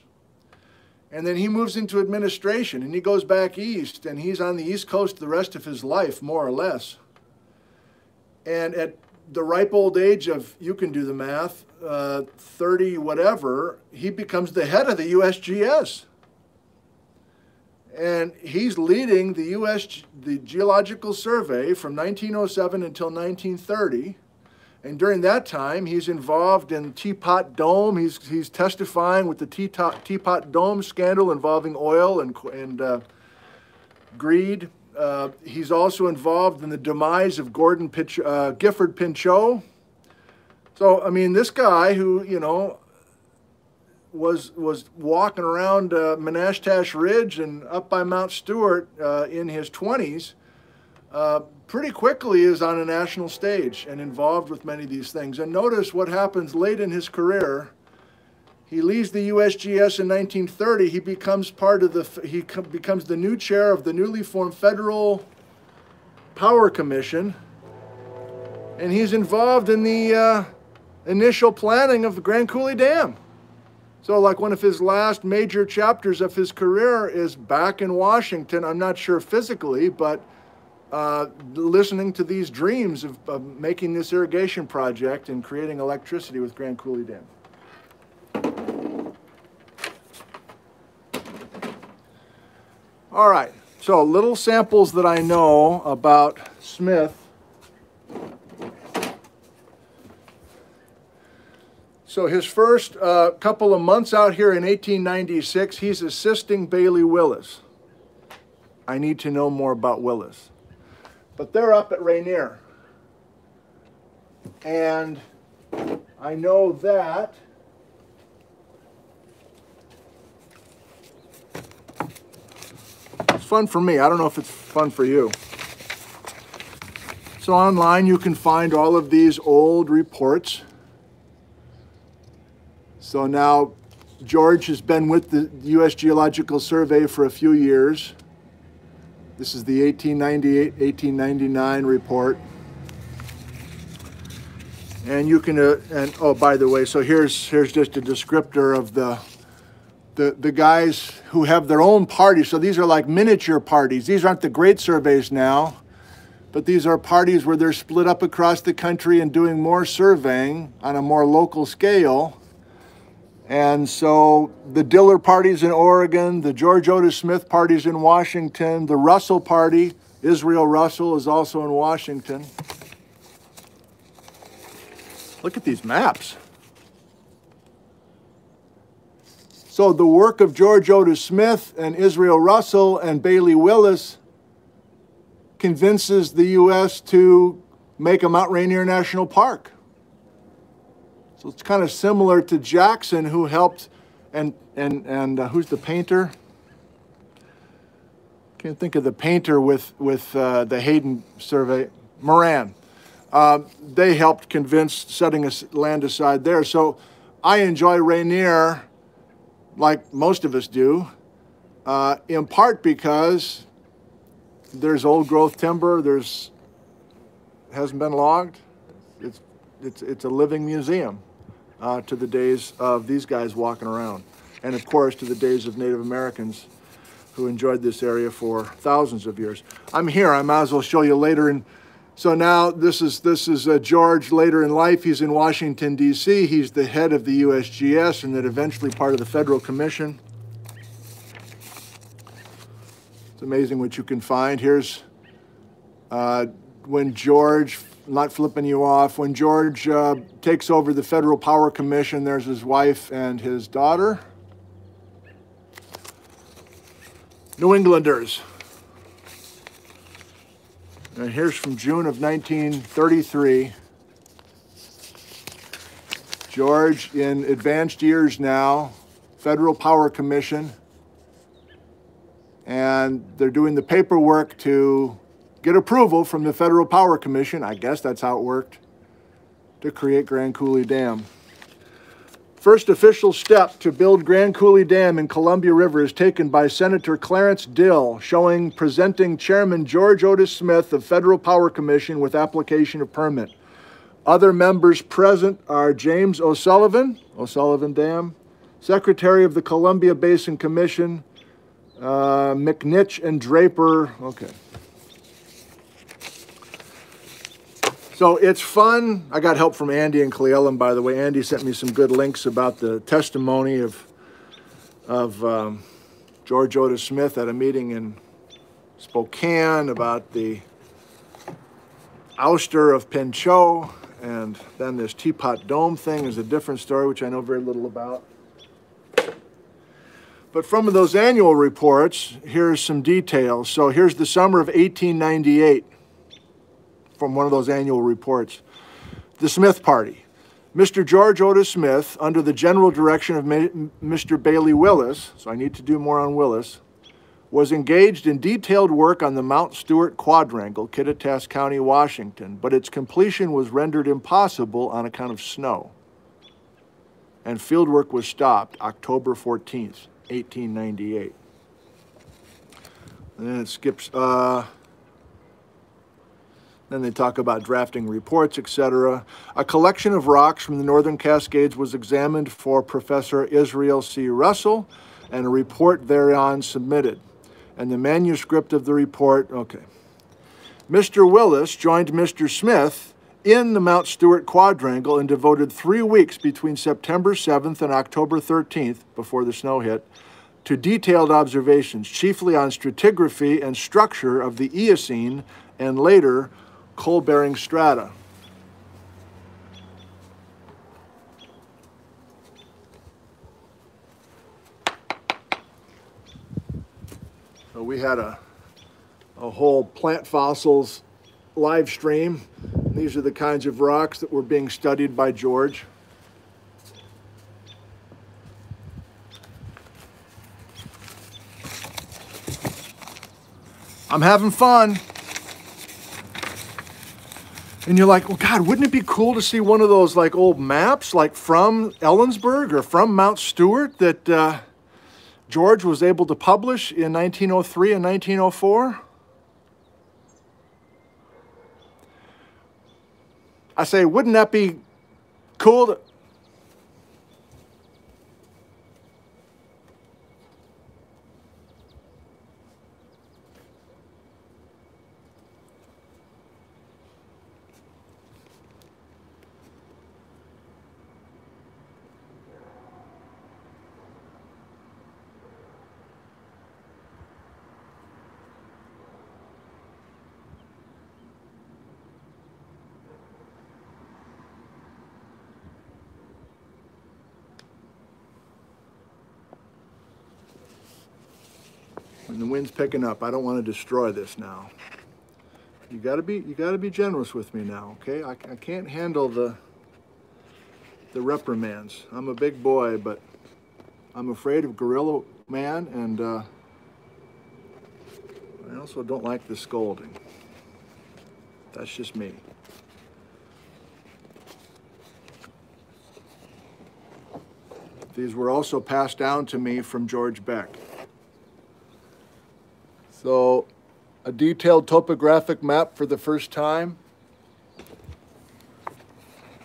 And then he moves into administration and he goes back east, and he's on the East Coast the rest of his life, more or less. And at the ripe old age of, you can do the math, uh, thirty whatever, he becomes the head of the U S G S. And he's leading the U S the Geological Survey from nineteen oh seven until nineteen thirty. And during that time, he's involved in Teapot Dome. He's, he's testifying with the Teapot, Teapot Dome scandal involving oil and, and uh, greed. Uh, he's also involved in the demise of Gordon Pinch, uh, Gifford Pinchot. So, I mean, this guy who, you know, was, was walking around uh, Manastash Ridge and up by Mount Stuart uh, in his twenties, uh, pretty quickly is on a national stage and involved with many of these things. And notice what happens late in his career. He leaves the U S G S in nineteen thirty. He becomes part of the, he becomes the new chair of the newly formed Federal Power Commission. And he's involved in the uh, initial planning of the Grand Coulee Dam. So like one of his last major chapters of his career is back in Washington. I'm not sure physically, but uh, listening to these dreams of, of making this irrigation project and creating electricity with Grand Coulee Dam. All right, so little samples that I know about Smith. So his first uh, couple of months out here in eighteen ninety-six, he's assisting Bailey Willis. I need to know more about Willis. But they're up at Rainier. And I know that fun for me. I don't know if it's fun for you. So online you can find all of these old reports. So now George has been with the U S Geological Survey for a few years. This is the eighteen ninety-eight eighteen ninety-nine report. And you can uh, and oh, by the way, so here's here's just a descriptor of the The, the guys who have their own parties. So these are like miniature parties. These aren't the great surveys now, but these are parties where they're split up across the country and doing more surveying on a more local scale. And so the Diller parties in Oregon, the George Otis Smith parties in Washington, the Russell party, Israel Russell is also in Washington. Look at these maps. So the work of George Otis Smith and Israel Russell and Bailey Willis convinces the U S to make a Mount Rainier National Park. So it's kind of similar to Jackson, who helped, and, and, and uh, who's the painter? Can't think of the painter with, with uh, the Hayden survey, Moran. Uh, they helped convince setting a land aside there. So I enjoy Rainier, like most of us do, uh, in part because there's old growth timber, there's, hasn't been logged. It's, it's, it's a living museum uh, to the days of these guys walking around. And of course, to the days of Native Americans who enjoyed this area for thousands of years. I'm here, I might as well show you later. And so now this is, this is uh, George later in life. He's in Washington, D C He's the head of the U S G S and then eventually part of the Federal Commission. It's amazing what you can find. Here's uh, when George, not flipping you off, when George uh, takes over the Federal Power Commission, there's his wife and his daughter. New Englanders. And here's from June of nineteen thirty-three. George, in advanced years now, Federal Power Commission. And they're doing the paperwork to get approval from the Federal Power Commission, I guess that's how it worked, to create Grand Coulee Dam. First official step to build Grand Coulee Dam in Columbia River is taken by Senator Clarence Dill, showing presenting Chairman George Otis Smith of Federal Power Commission with application of permit. Other members present are James O'Sullivan, O'Sullivan Dam, Secretary of the Columbia Basin Commission, uh, McNich and Draper. Okay. So it's fun. I got help from Andy and Clay Ellen, by the way. Andy sent me some good links about the testimony of, of um, George Otis Smith at a meeting in Spokane about the ouster of Pinchot. And then this Teapot Dome thing is a different story, which I know very little about. But from those annual reports, here's some details. So here's the summer of eighteen ninety-eight. From one of those annual reports. The Smith Party. Mister George Otis Smith, under the general direction of Mister Bailey Willis, so I need to do more on Willis, was engaged in detailed work on the Mount Stuart quadrangle, Kittitas County, Washington, but its completion was rendered impossible on account of snow, and fieldwork was stopped October fourteenth, eighteen ninety-eight. And then it skips, uh, then they talk about drafting reports, et cetera. A collection of rocks from the northern Cascades was examined for Professor Israel C. Russell, and a report thereon submitted. And the manuscript of the report, okay. Mister Willis joined Mister Smith in the Mount Stuart quadrangle and devoted three weeks between September seventh and October thirteenth, before the snow hit, to detailed observations, chiefly on stratigraphy and structure of the Eocene and later coal-bearing strata. So we had a, a whole plant fossils live stream. These are the kinds of rocks that were being studied by George. I'm having fun. And you're like, well, God, wouldn't it be cool to see one of those like old maps, like from Ellensburg or from Mount Stuart that uh, George was able to publish in nineteen oh three and nineteen oh four? I say, wouldn't that be cool to... And the wind's picking up. I don't want to destroy this now. You gotta be, you gotta be generous with me now, okay? I, I can't handle the, the reprimands. I'm a big boy, but I'm afraid of gorilla man, and uh, I also don't like the scolding. That's just me. These were also passed down to me from George Beck. So, a detailed topographic map for the first time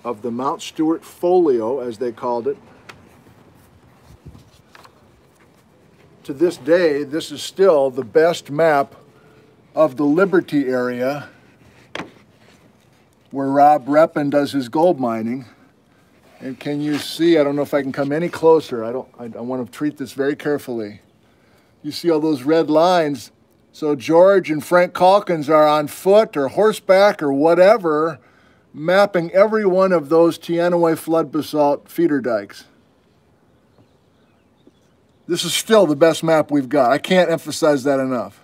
of the Mount Stuart Folio, as they called it. To this day, this is still the best map of the Liberty area where Rob Repin does his gold mining. And can you see, I don't know if I can come any closer. I don't, I, I want to treat this very carefully. You see all those red lines. So George and Frank Calkins are on foot or horseback or whatever, mapping every one of those Teanaway flood basalt feeder dikes. This is still the best map we've got. I can't emphasize that enough.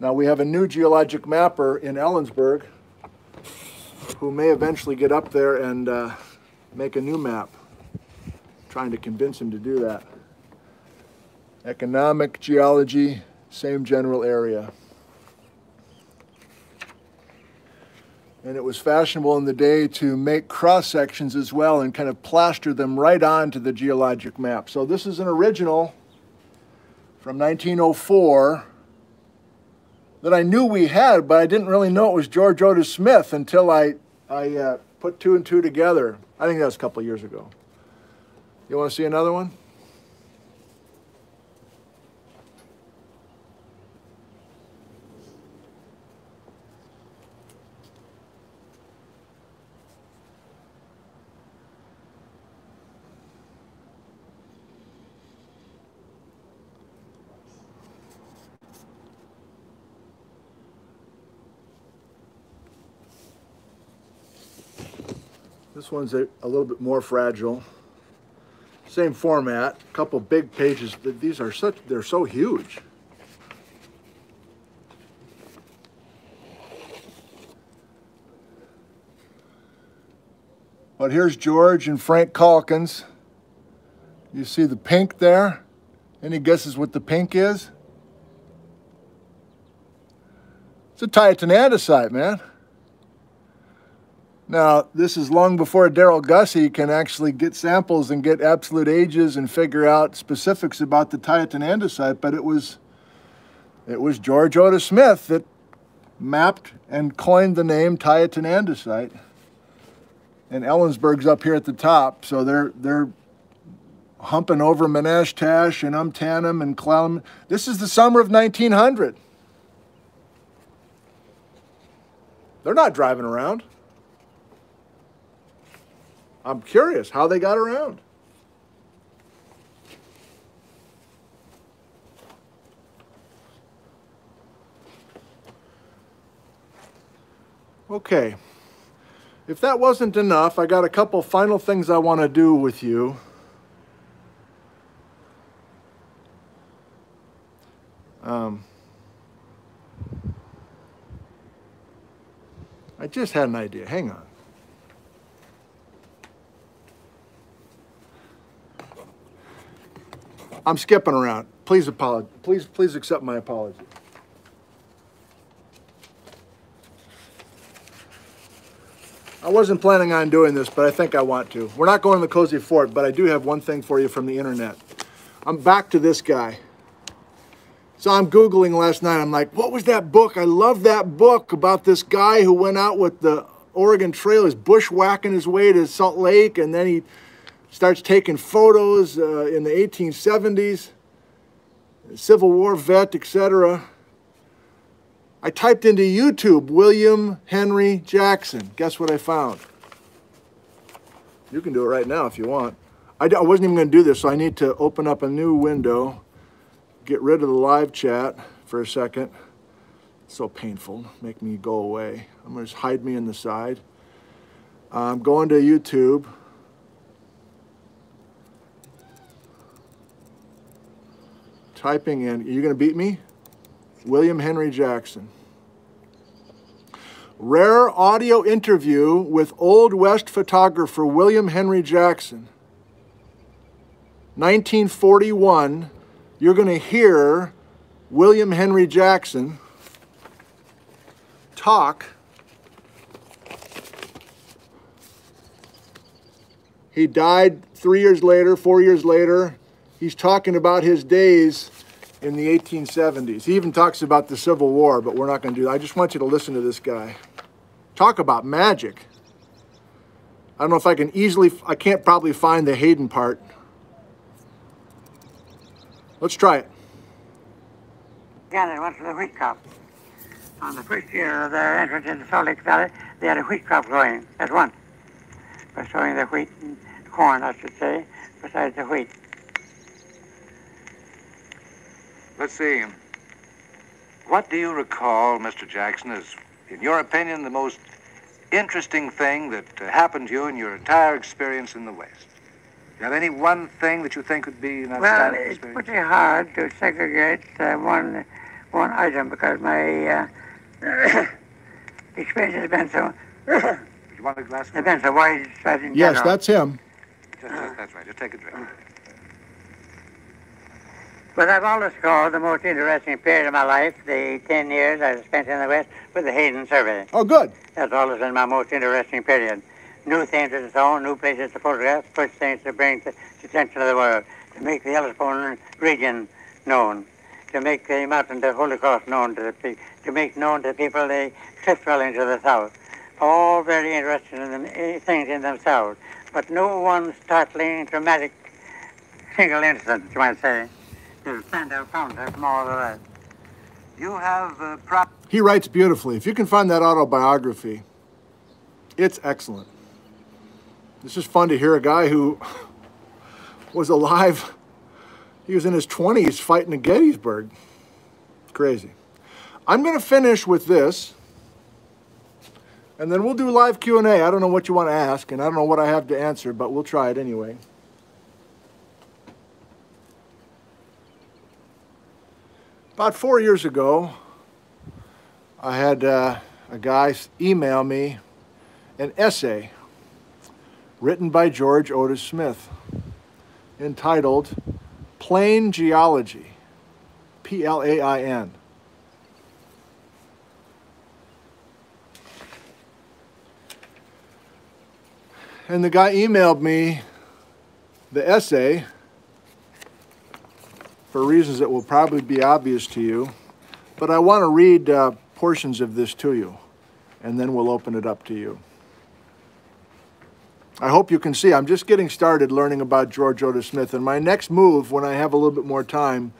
Now we have a new geologic mapper in Ellensburg who may eventually get up there and uh, make a new map. I'm trying to convince him to do that. Economic geology, same general area. And it was fashionable in the day to make cross sections as well and kind of plaster them right onto the geologic map. So this is an original from nineteen oh four that I knew we had, but I didn't really know it was George Otis Smith until I, I uh, put two and two together. I think that was a couple of years ago. You want to see another one? This one's a, a little bit more fragile. Same format, a couple big pages. These are such, they're so huge. But here's George and Frank Calkins. You see the pink there? Any guesses what the pink is? It's a Teanaway andesite, man. Now, this is long before Daryl Gussie can actually get samples and get absolute ages and figure out specifics about the Teanaway andesite, but it was, it was George Otis Smith that mapped and coined the name Teanaway andesite. And Ellensburg's up here at the top, so they're, they're humping over Manastash and Umtanum and Clallam. This is the summer of nineteen hundred. They're not driving around. I'm curious how they got around. Okay. If that wasn't enough, I got a couple final things I want to do with you. Um, I just had an idea. Hang on. I'm skipping around. Please apologize. Please, please accept my apology. I wasn't planning on doing this, but I think I want to. We're not going to the Cozy Fort, but I do have one thing for you from the internet. I'm back to this guy. So I'm Googling last night. I'm like, what was that book? I love that book about this guy who went out with the Oregon Trail. He's bushwhacking his way to Salt Lake, and then he starts taking photos uh, in the eighteen seventies. Civil War vet, et cetera. I typed into YouTube, William Henry Jackson. Guess what I found? You can do it right now if you want. I, I wasn't even gonna do this, so I need to open up a new window, get rid of the live chat for a second. It's so painful, make me go away. I'm gonna just hide me in the side. I'm going to YouTube. Typing in, are you gonna beat me? William Henry Jackson. Rare audio interview with Old West photographer William Henry Jackson. nineteen forty-one, you're going to hear William Henry Jackson talk. He died three years later, four years later. He's talking about his days in the eighteen seventies. He even talks about the Civil War, but we're not gonna do that. I just want you to listen to this guy. Talk about magic. I don't know if I can easily, I can't probably find the Hayden part. Let's try it. Yeah, they went for the wheat crop. On the first year of their entrance into Salt Lake Valley, they had a wheat crop growing at once. By sowing the wheat and corn, I should say, besides the wheat. Let's see. What do you recall, Mister Jackson, is, in your opinion, the most interesting thing that happened to you in your entire experience in the West? Do you have any one thing that you think would be an outstanding experience? Well, it's pretty hard to segregate uh, one one item because my uh, experience has been so. Would you want a glass? It's been so widespread in general. Yes, that's him. Just, just, that's right. Just take a drink. But I've always called the most interesting period of my life the ten years I spent in the West with the Hayden survey. Oh, good. That's always been my most interesting period. New things to show, new places to photograph, first things to bring to the attention of the world, to make the Ellensburg region known, to make the mountain of Holy Cross known to the people, to make known to the people the cliff dwellings of the South. All very interesting things in themselves, but no one startling, dramatic, single incident, you might say. You have uh, prop He writes beautifully. If you can find that autobiography, it's excellent. It's just fun to hear a guy who was alive. He was in his twenties fighting at Gettysburg. Crazy. I'm going to finish with this, and then we'll do live Q and A. I don't know what you want to ask, and I don't know what I have to answer, but we'll try it anyway. About four years ago, I had uh, a guy email me an essay written by George Otis Smith entitled Plain geology, P L A I N. And the guy emailed me the essay for reasons that will probably be obvious to you, but I want to read uh, portions of this to you, and then we'll open it up to you. I hope you can see I'm just getting started learning about George Otis Smith, and my next move when I have a little bit more time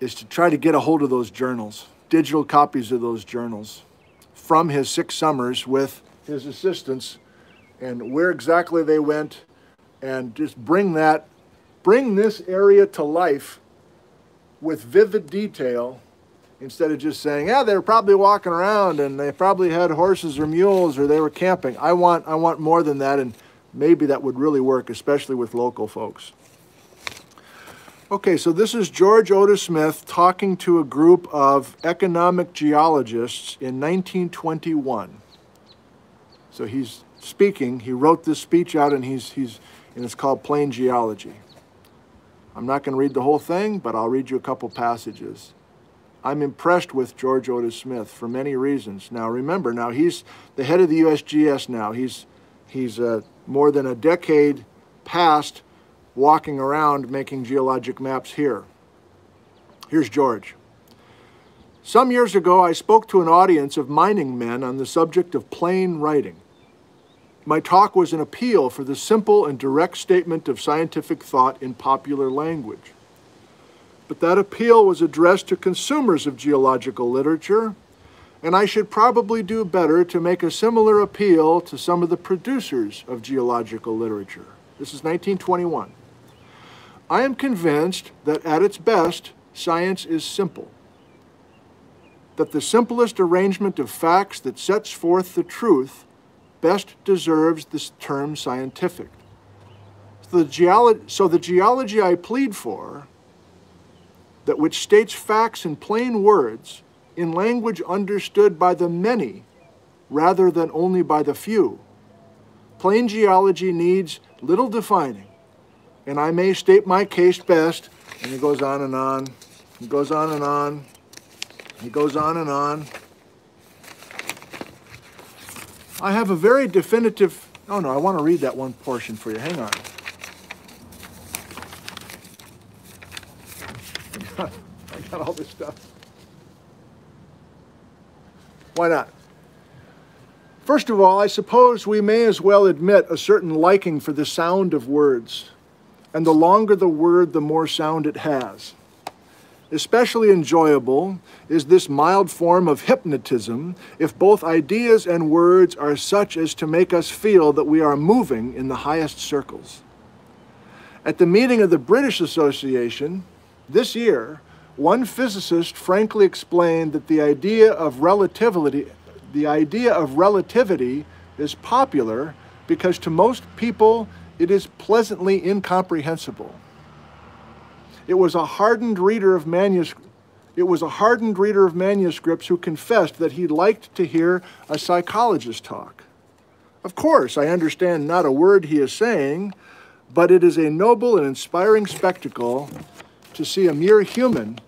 is to try to get a hold of those journals, digital copies of those journals from his six summers with his assistants, and where exactly they went, and just bring that, bring this area to life with vivid detail instead of just saying, yeah, they were probably walking around and they probably had horses or mules or they were camping. I want, I want more than that, and maybe that would really work, especially with local folks. Okay, so this is George Otis Smith talking to a group of economic geologists in nineteen twenty-one. So he's speaking, he wrote this speech out, and he's, he's, and it's called Plain Geology. I'm not going to read the whole thing, but I'll read you a couple passages. I'm impressed with George Otis Smith for many reasons. Now remember, now he's the head of the U S G S now. He's, he's uh, more than a decade past walking around making geologic maps here. Here's George. Some years ago, I spoke to an audience of mining men on the subject of plain writing. My talk was an appeal for the simple and direct statement of scientific thought in popular language. But that appeal was addressed to consumers of geological literature, and I should probably do better to make a similar appeal to some of the producers of geological literature. This is nineteen twenty-one. I am convinced that at its best, science is simple, that the simplest arrangement of facts that sets forth the truth best deserves this term scientific. So the, geolo so the geology I plead for, that which states facts in plain words, in language understood by the many rather than only by the few, plain geology needs little defining, and I may state my case best, and he goes on and on, he goes on and on, he goes on and on. I have a very definitive, oh no, I want to read that one portion for you. Hang on. I got, I got all this stuff. Why not? First of all, I suppose we may as well admit a certain liking for the sound of words. And the longer the word, the more sound it has. Especially enjoyable is this mild form of hypnotism if both ideas and words are such as to make us feel that we are moving in the highest circles. At the meeting of the British Association this year, one physicist frankly explained that the idea of relativity, the idea of relativity is popular because to most people it is pleasantly incomprehensible. It was a hardened reader of manuscripts. It was a hardened reader of manuscripts who confessed that he liked to hear a psychologist talk. Of course, I understand not a word he is saying, but it is a noble and inspiring spectacle to see a mere human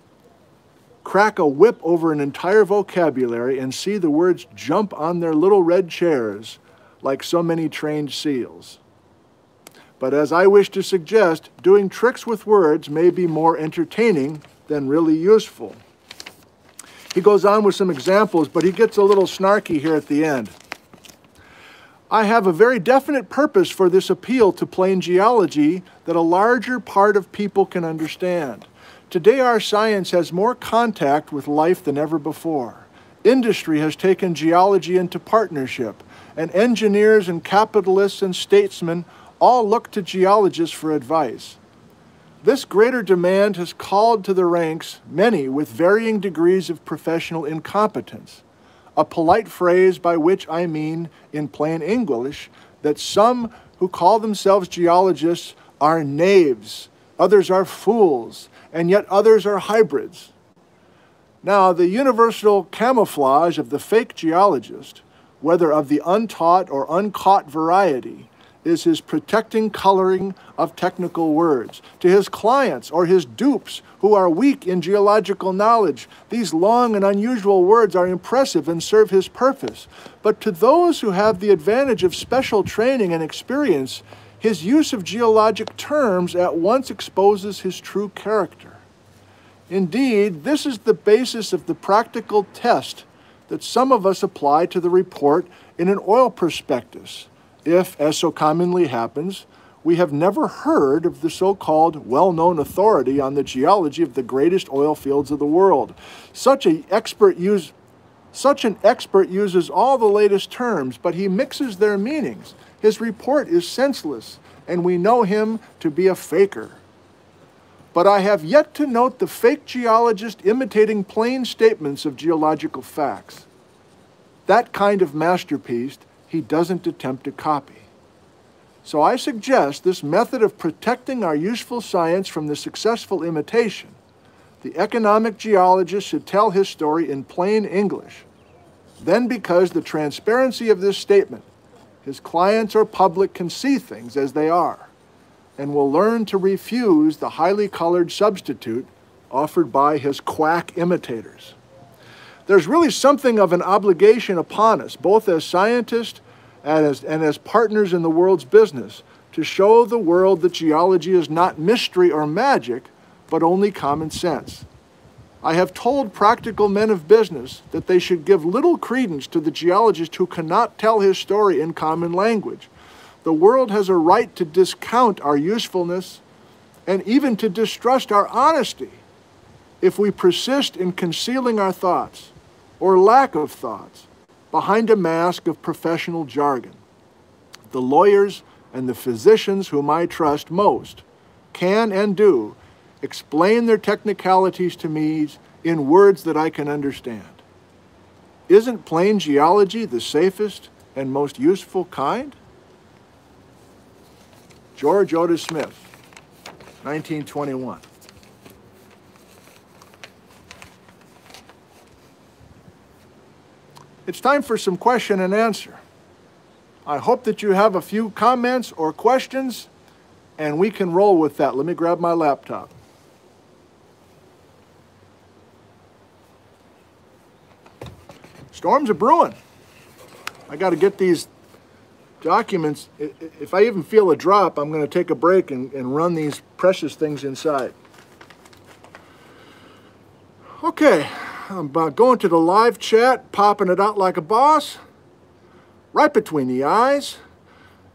crack a whip over an entire vocabulary and see the words jump on their little red chairs like so many trained seals. But as I wish to suggest, doing tricks with words may be more entertaining than really useful. He goes on with some examples, but he gets a little snarky here at the end. I have a very definite purpose for this appeal to plain geology that a larger part of people can understand. Today our science has more contact with life than ever before. Industry has taken geology into partnership, and engineers and capitalists and statesmen all look to geologists for advice. This greater demand has called to the ranks many with varying degrees of professional incompetence, a polite phrase by which I mean, in plain English, that some who call themselves geologists are knaves, others are fools, and yet others are hybrids. Now, the universal camouflage of the fake geologist, whether of the untaught or uncaught variety, is his protecting coloring of technical words. To his clients or his dupes who are weak in geological knowledge, these long and unusual words are impressive and serve his purpose. But to those who have the advantage of special training and experience, his use of geologic terms at once exposes his true character. Indeed, this is the basis of the practical test that some of us apply to the report in an oil prospectus, if, as so commonly happens, we have never heard of the so-called well-known authority on the geology of the greatest oil fields of the world. Such an expert use, such an expert uses all the latest terms, but he mixes their meanings. His report is senseless, and we know him to be a faker. But I have yet to note the fake geologist imitating plain statements of geological facts. That kind of masterpiece he doesn't attempt to copy. So I suggest this method of protecting our useful science from the successful imitation. The economic geologist should tell his story in plain English. Then, because the transparency of this statement, his clients or public can see things as they are, and will learn to refuse the highly colored substitute offered by his quack imitators. There's really something of an obligation upon us, both as scientists and as, and as partners in the world's business, to show the world that geology is not mystery or magic, but only common sense. I have told practical men of business that they should give little credence to the geologist who cannot tell his story in common language. The world has a right to discount our usefulness and even to distrust our honesty if we persist in concealing our thoughts or lack of thoughts behind a mask of professional jargon. The lawyers and the physicians whom I trust most can and do explain their technicalities to me in words that I can understand. Isn't plain geology the safest and most useful kind? George Otis Smith, nineteen twenty-one. It's time for some question and answer. I hope that you have a few comments or questions, and we can roll with that. Let me grab my laptop. Storms are brewing. I got to get these documents. If I even feel a drop, I'm going to take a break and, and run these precious things inside. Okay. I'm going to the live chat, popping it out like a boss, right between the eyes.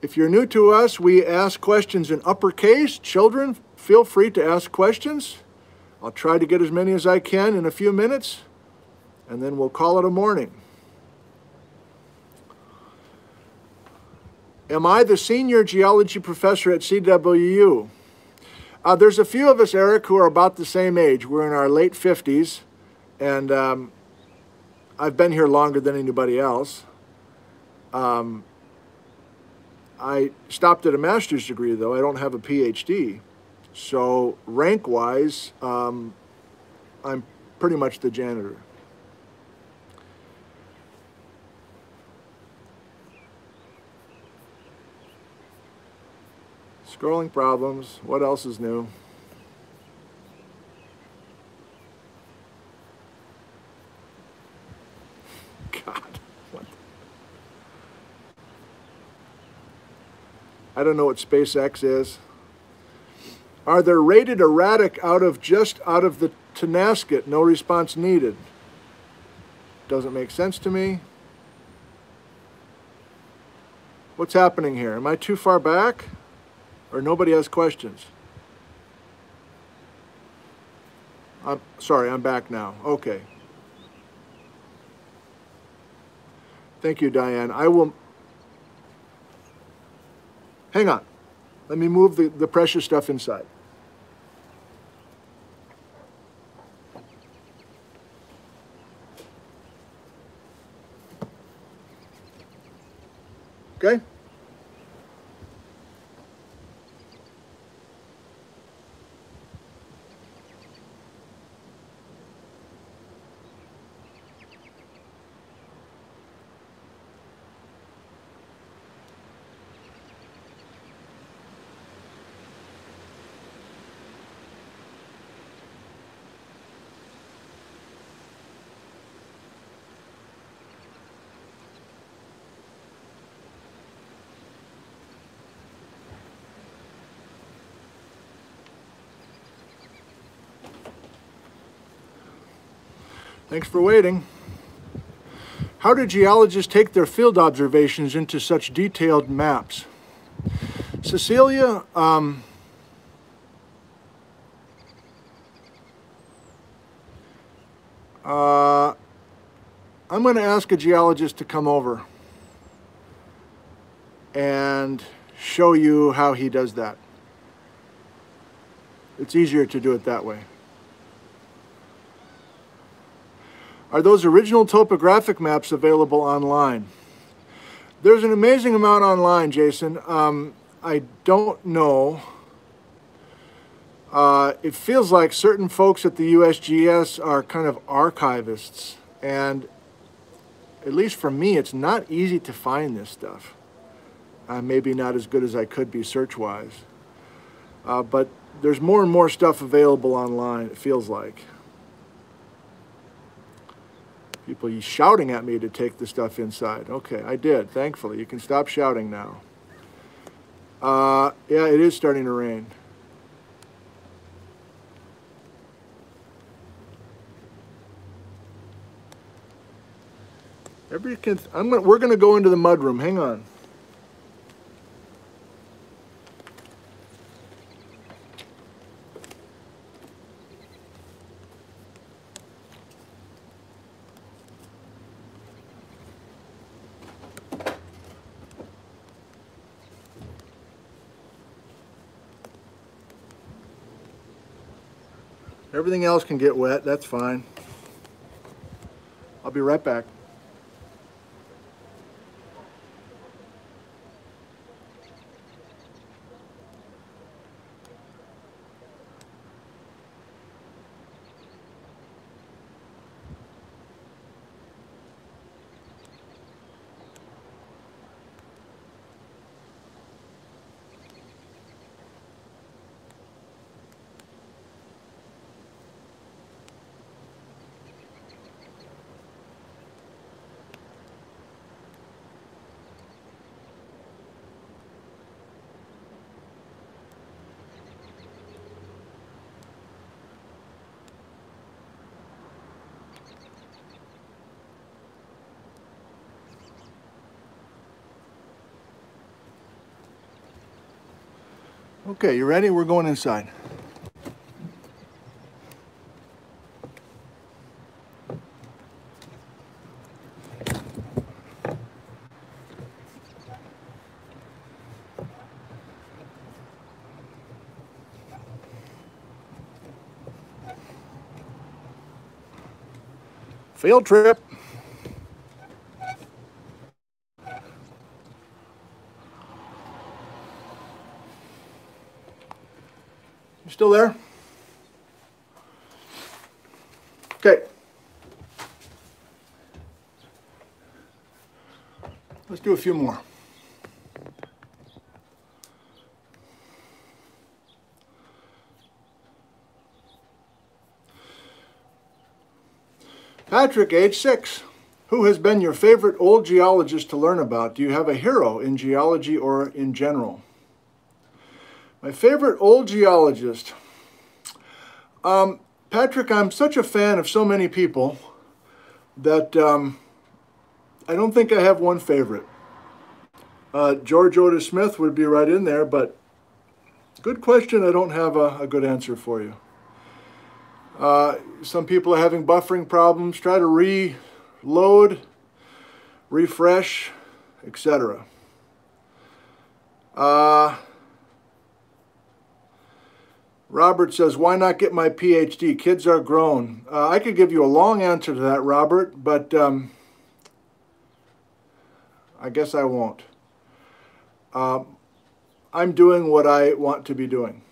If you're new to us, we ask questions in uppercase. Children, feel free to ask questions. I'll try to get as many as I can in a few minutes, and then we'll call it a morning. Am I the senior geology professor at C W U? Uh, there's a few of us, Eric, who are about the same age. We're in our late fifties. And um, I've been here longer than anybody else. Um, I stopped at a master's degree, though. I don't have a P H D. So rank-wise, um, I'm pretty much the janitor. Scrolling problems. What else is new? I don't know what SpaceX is. Are there rated erratic out of just out of the Tenasket? No response needed. Doesn't make sense to me. What's happening here? Am I too far back? Or nobody has questions? I'm sorry, I'm back now. Okay. Thank you, Diane. I will... Hang on, let me move the, the precious stuff inside. Okay? Thanks for waiting. How did geologists take their field observations into such detailed maps? Cecilia, um, uh, I'm going to ask a geologist to come over and show you how he does that. It's easier to do it that way. Are those original topographic maps available online? There's an amazing amount online, Jason. Um, I don't know. Uh, it feels like certain folks at the U S G S are kind of archivists, and at least for me, it's not easy to find this stuff. I'm maybe not as good as I could be search-wise, uh, but there's more and more stuff available online, it feels like. People shouting at me to take the stuff inside. Okay, I did, thankfully. You can stop shouting now. Uh, yeah, it is starting to rain. Every can I'm gonna, we're going to go into the mud room. Hang on. Everything else can get wet, that's fine. I'll be right back. Okay, you ready? We're going inside. Field trip. Still there? Okay. Let's do a few more. Patrick, age six. Who has been your favorite old geologist to learn about? Do you have a hero in geology or in general? My favorite old geologist. Um, Patrick, I'm such a fan of so many people that um, I don't think I have one favorite. Uh, George Otis Smith would be right in there, but good question. I don't have a, a good answer for you. Uh, some people are having buffering problems. Try to reload, refresh, et cetera. Uh... Robert says, why not get my P H D? Kids are grown. Uh, I could give you a long answer to that, Robert, but um, I guess I won't. Uh, I'm doing what I want to be doing.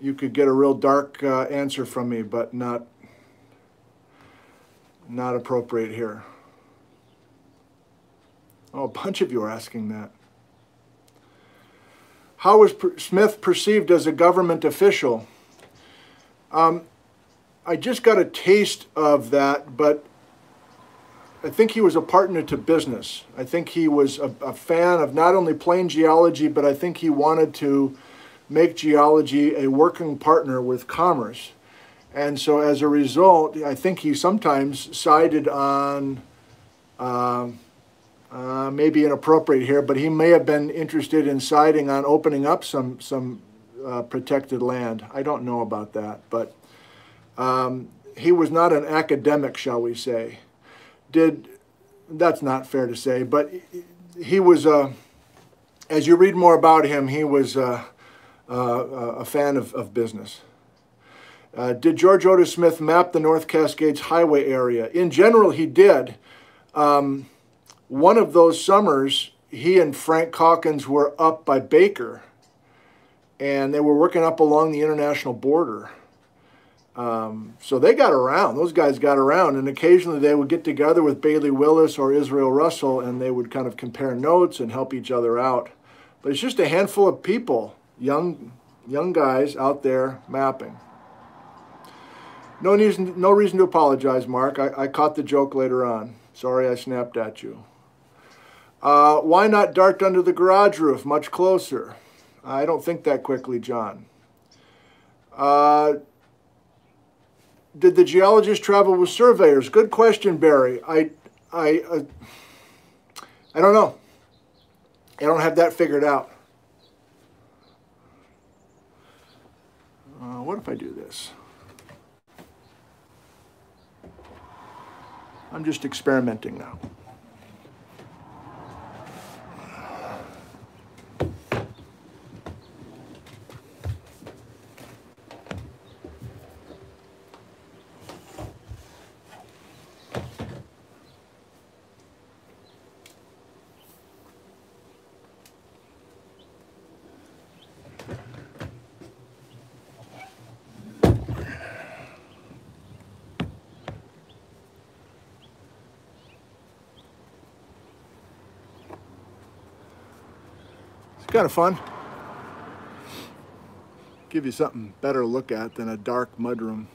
You could get a real dark uh, answer from me, but not, not appropriate here. Oh, a bunch of you are asking that. How was Smith perceived as a government official? Um, I just got a taste of that, but I think he was a partner to business. I think he was a, a fan of not only plain geology, but I think he wanted to make geology a working partner with commerce. And so as a result, I think he sometimes sided on, uh, uh, maybe inappropriate here, but he may have been interested in siding on opening up some, some uh, protected land. I don't know about that, but um, he was not an academic, shall we say. Did, that's not fair to say, but he was, uh, as you read more about him, he was uh, uh, a fan of, of business. Uh, did George Otis Smith map the North Cascades Highway area? In general, he did. Um, one of those summers, he and Frank Calkins were up by Baker, and they were working up along the international border. Um, so they got around. Those guys got around, and occasionally they would get together with Bailey Willis or Israel Russell, and they would kind of compare notes and help each other out. But it's just a handful of people, young, young guys out there mapping. No reason, no reason to apologize, Mark. I, I caught the joke later on. Sorry I snapped at you. Uh, why not dart under the garage roof much closer? I don't think that quickly, John. Uh, did the geologist travel with surveyors? Good question, Barry. I, I, uh, I don't know. I don't have that figured out. Uh, what if I do this? I'm just experimenting now. Kind of fun. Give you something better to look at than a dark mudroom.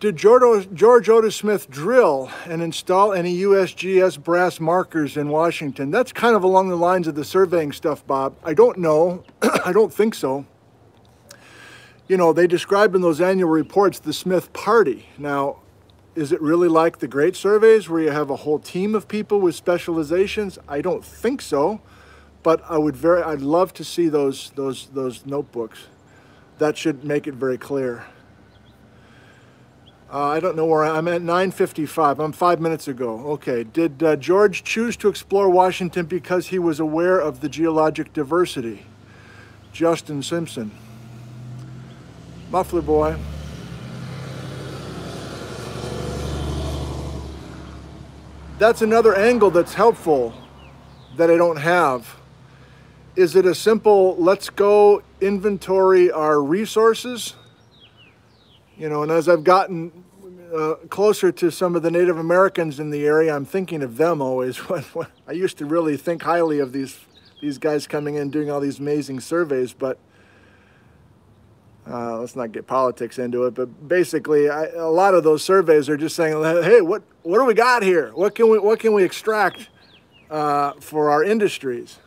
Did George Otis Smith drill and install any U S G S brass markers in Washington? That's kind of along the lines of the surveying stuff, Bob. I don't know. I don't think so. You know, they describe in those annual reports the Smith Party. Now, is it really like the great surveys where you have a whole team of people with specializations? I don't think so. But I would very, I'd love to see those, those, those notebooks. That should make it very clear. Uh, I don't know where I, I'm at nine fifty-five. I'm five minutes ago. Okay. Did uh, George choose to explore Washington because he was aware of the geologic diversity? Justin Simpson. Muffler boy. That's another angle that's helpful that I don't have. Is it a simple, let's go inventory our resources? You know, and as I've gotten uh, closer to some of the Native Americans in the area, I'm thinking of them always. When, when, I used to really think highly of these, these guys coming in doing all these amazing surveys, but uh, let's not get politics into it. But basically, I, a lot of those surveys are just saying, hey, what, what do we got here? What can we, what can we extract uh, for our industries?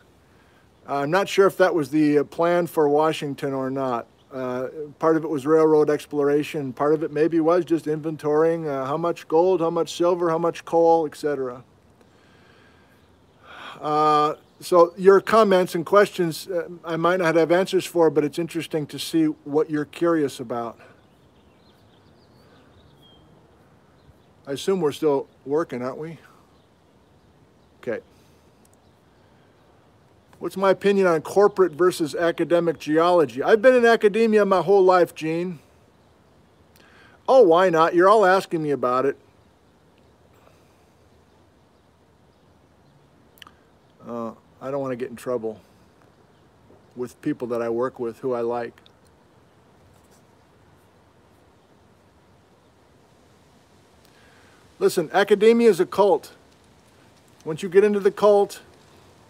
I'm not sure if that was the plan for Washington or not. Uh, part of it was railroad exploration. Part of it maybe was just inventorying uh, how much gold, how much silver, how much coal, et cetera. Uh, so your comments and questions, uh, I might not have answers for, but it's interesting to see what you're curious about. I assume we're still working, aren't we? Okay. What's my opinion on corporate versus academic geology? I've been in academia my whole life, Gene. Oh, why not? You're all asking me about it. Uh, I don't want to get in trouble with people that I work with who I like. Listen, academia is a cult. Once you get into the cult,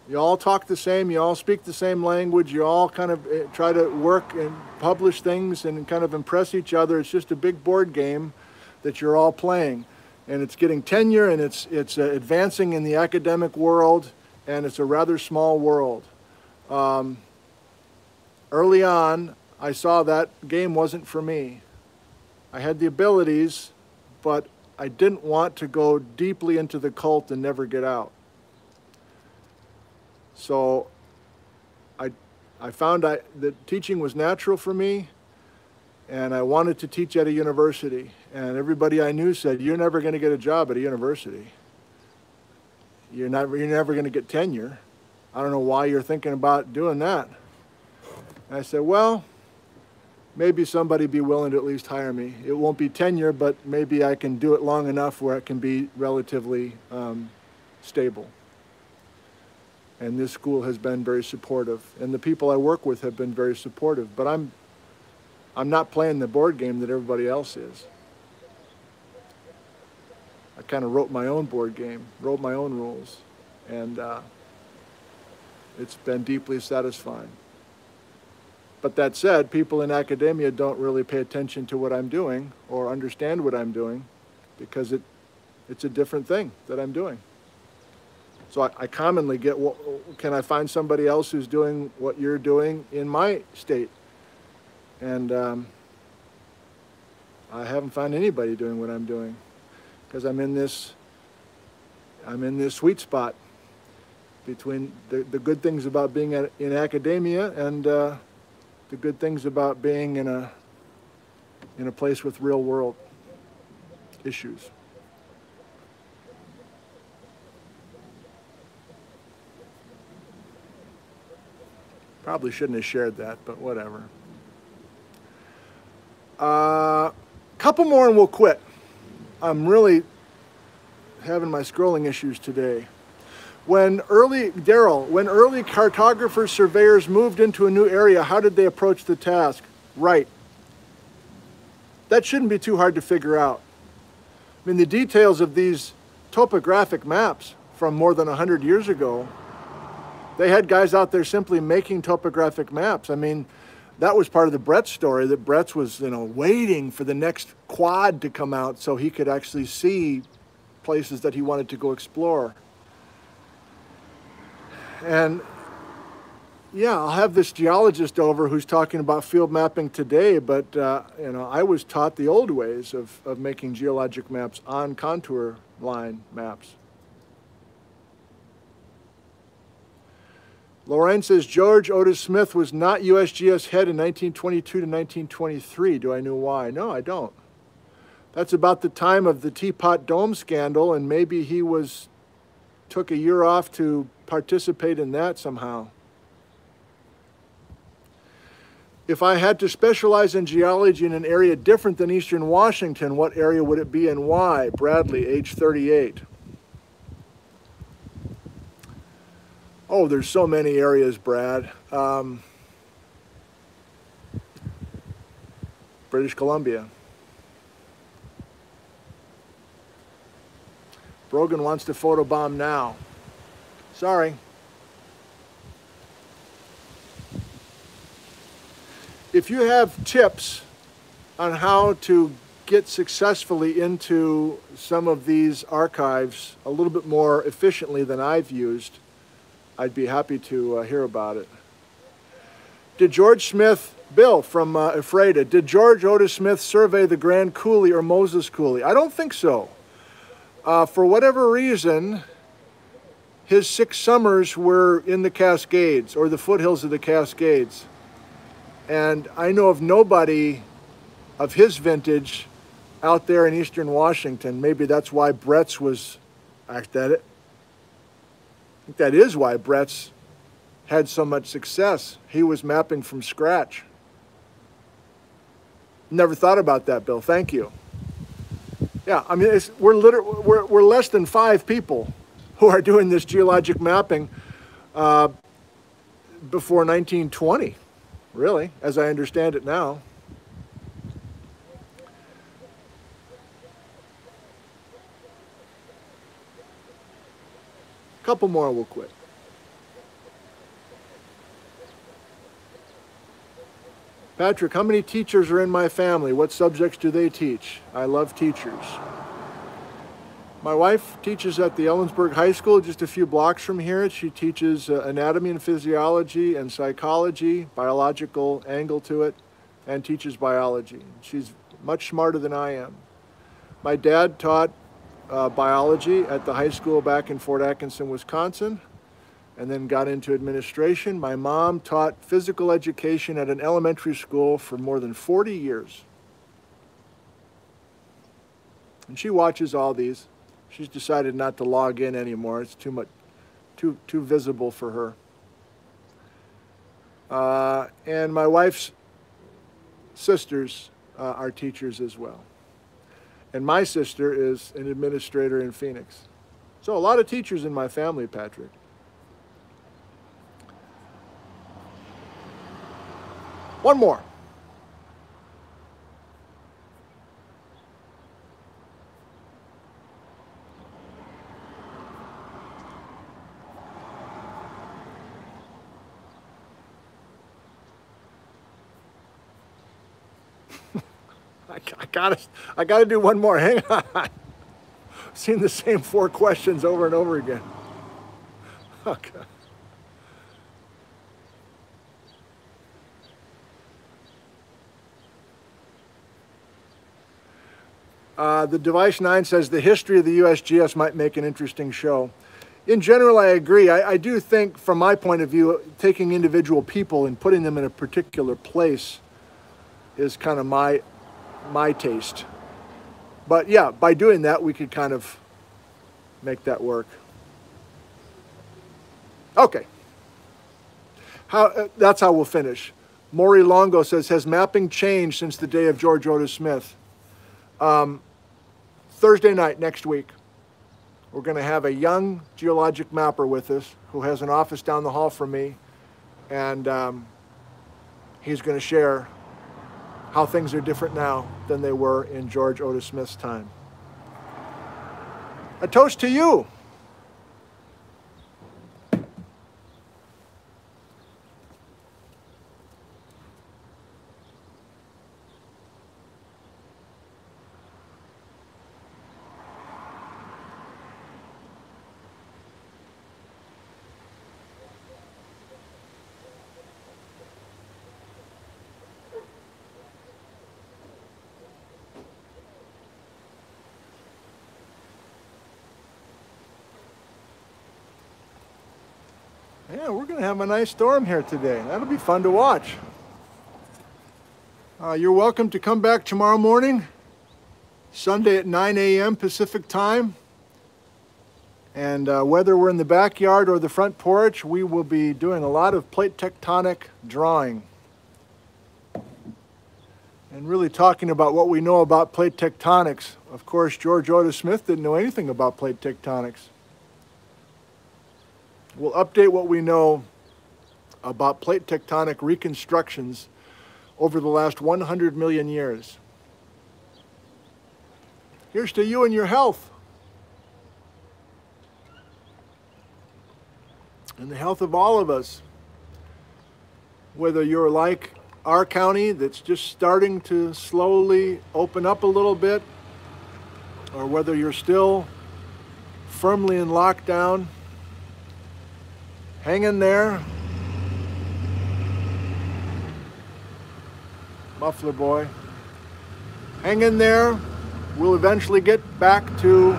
you all talk the same, you all speak the same language, you all kind of try to work and publish things and kind of impress each other. It's just a big board game that you're all playing. And it's getting tenure, and it's, it's uh, advancing in the academic world, and it's a rather small world. Um, early on, I saw that game wasn't for me. I had the abilities, but I didn't want to go deeply into the cult and never get out. So I, I found I, that teaching was natural for me, and I wanted to teach at a university. And everybody I knew said, you're never going to get a job at a university. You're, not, you're never going to get tenure. I don't know why you're thinking about doing that. And I said, well, maybe somebody be willing to at least hire me. It won't be tenure, but maybe I can do it long enough where it can be relatively um, stable. And this school has been very supportive. And the people I work with have been very supportive. But I'm, I'm not playing the board game that everybody else is. I kind of wrote my own board game, wrote my own rules. And uh, it's been deeply satisfying. But that said, people in academia don't really pay attention to what I'm doing or understand what I'm doing, because it, it's a different thing that I'm doing. So I, I commonly get, well, can I find somebody else who's doing what you're doing in my state? And um, I haven't found anybody doing what I'm doing, because I'm in this, I'm in this sweet spot between the, the good things about being at, in academia and uh, the good things about being in a, in a place with real world issues. Probably shouldn't have shared that, but whatever. A uh, couple more and we'll quit. I'm really having my scrolling issues today. When early, Daryl, when early cartographers, surveyors moved into a new area, how did they approach the task? Right. That shouldn't be too hard to figure out. I mean, the details of these topographic maps from more than one hundred years ago, they had guys out there simply making topographic maps. I mean, that was part of the Bretz story, that Bretz was, you know, waiting for the next quad to come out so he could actually see places that he wanted to go explore. And yeah, I'll have this geologist over who's talking about field mapping today, but uh, you know, I was taught the old ways of, of making geologic maps on contour line maps. Lorraine says, George Otis Smith was not U S G S head in nineteen twenty-two to nineteen twenty-three. Do I know why? No, I don't. That's about the time of the Teapot Dome scandal, and maybe he was took a year off to participate in that somehow. If I had to specialize in geology in an area different than Eastern Washington, what area would it be and why? Bradley, age thirty-eight. Oh, there's so many areas, Brad. Um, British Columbia. Brogan wants to photobomb now. Sorry. If you have tips on how to get successfully into some of these archives a little bit more efficiently than I've used, I'd be happy to uh, hear about it. Did George Smith, Bill from uh, Ephrata, did George Otis Smith survey the Grand Coulee or Moses Coulee? I don't think so. Uh, for whatever reason, his six summers were in the Cascades or the foothills of the Cascades. And I know of nobody of his vintage out there in Eastern Washington. Maybe that's why Bretz was, at that. I think that is why Bretz had so much success. He was mapping from scratch. Never thought about that, Bill. Thank you. Yeah, I mean, it's, we're, literally, we're, we're less than five people who are doing this geologic mapping uh, before nineteen twenty, really, as I understand it now. Couple more, we'll quit. Patrick, how many teachers are in my family? What subjects do they teach? I love teachers. My wife teaches at the Ellensburg High School, just a few blocks from here. She teaches uh, anatomy and physiology and psychology, biological angle to it, and teaches biology. She's much smarter than I am. My dad taught uh, biology at the high school back in Fort Atkinson, Wisconsin, and then got into administration. My mom taught physical education at an elementary school for more than forty years. And she watches all these. She's decided not to log in anymore. It's too much, too, too visible for her. Uh, and my wife's sisters uh, are teachers as well. And my sister is an administrator in Phoenix. So a lot of teachers in my family, Patrick. One more. I gotta, I gotta do one more. Hang on. I've seen the same four questions over and over again. Okay. Uh, the Device nine says the history of the U S G S might make an interesting show. In general, I agree. I, I do think, from my point of view, taking individual people and putting them in a particular place is kind of my my taste. But yeah, by doing that, we could kind of make that work. Okay. How, uh, that's how we'll finish. Maury Longo says, has mapping changed since the day of George Otis Smith? Um, Thursday night next week, we're going to have a young geologic mapper with us who has an office down the hall from me, and um, he's going to share how things are different now than they were in George Otis Smith's time. A toast to you. Yeah, we're going to have a nice storm here today. That'll be fun to watch. Uh, you're welcome to come back tomorrow morning, Sunday at nine A M Pacific time. And uh, whether we're in the backyard or the front porch, we will be doing a lot of plate tectonic drawing. And really talking about what we know about plate tectonics. Of course, George Otis Smith didn't know anything about plate tectonics. We'll update what we know about plate tectonic reconstructions over the last one hundred million years. Here's to you and your health. And the health of all of us. Whether you're like our county that's just starting to slowly open up a little bit, or whether you're still firmly in lockdown, hang in there, muffler boy. Hang in there. We'll eventually get back to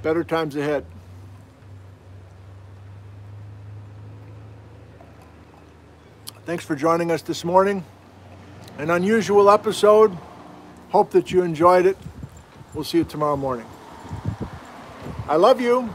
better times ahead. Thanks for joining us this morning. An unusual episode. Hope that you enjoyed it. We'll see you tomorrow morning. I love you.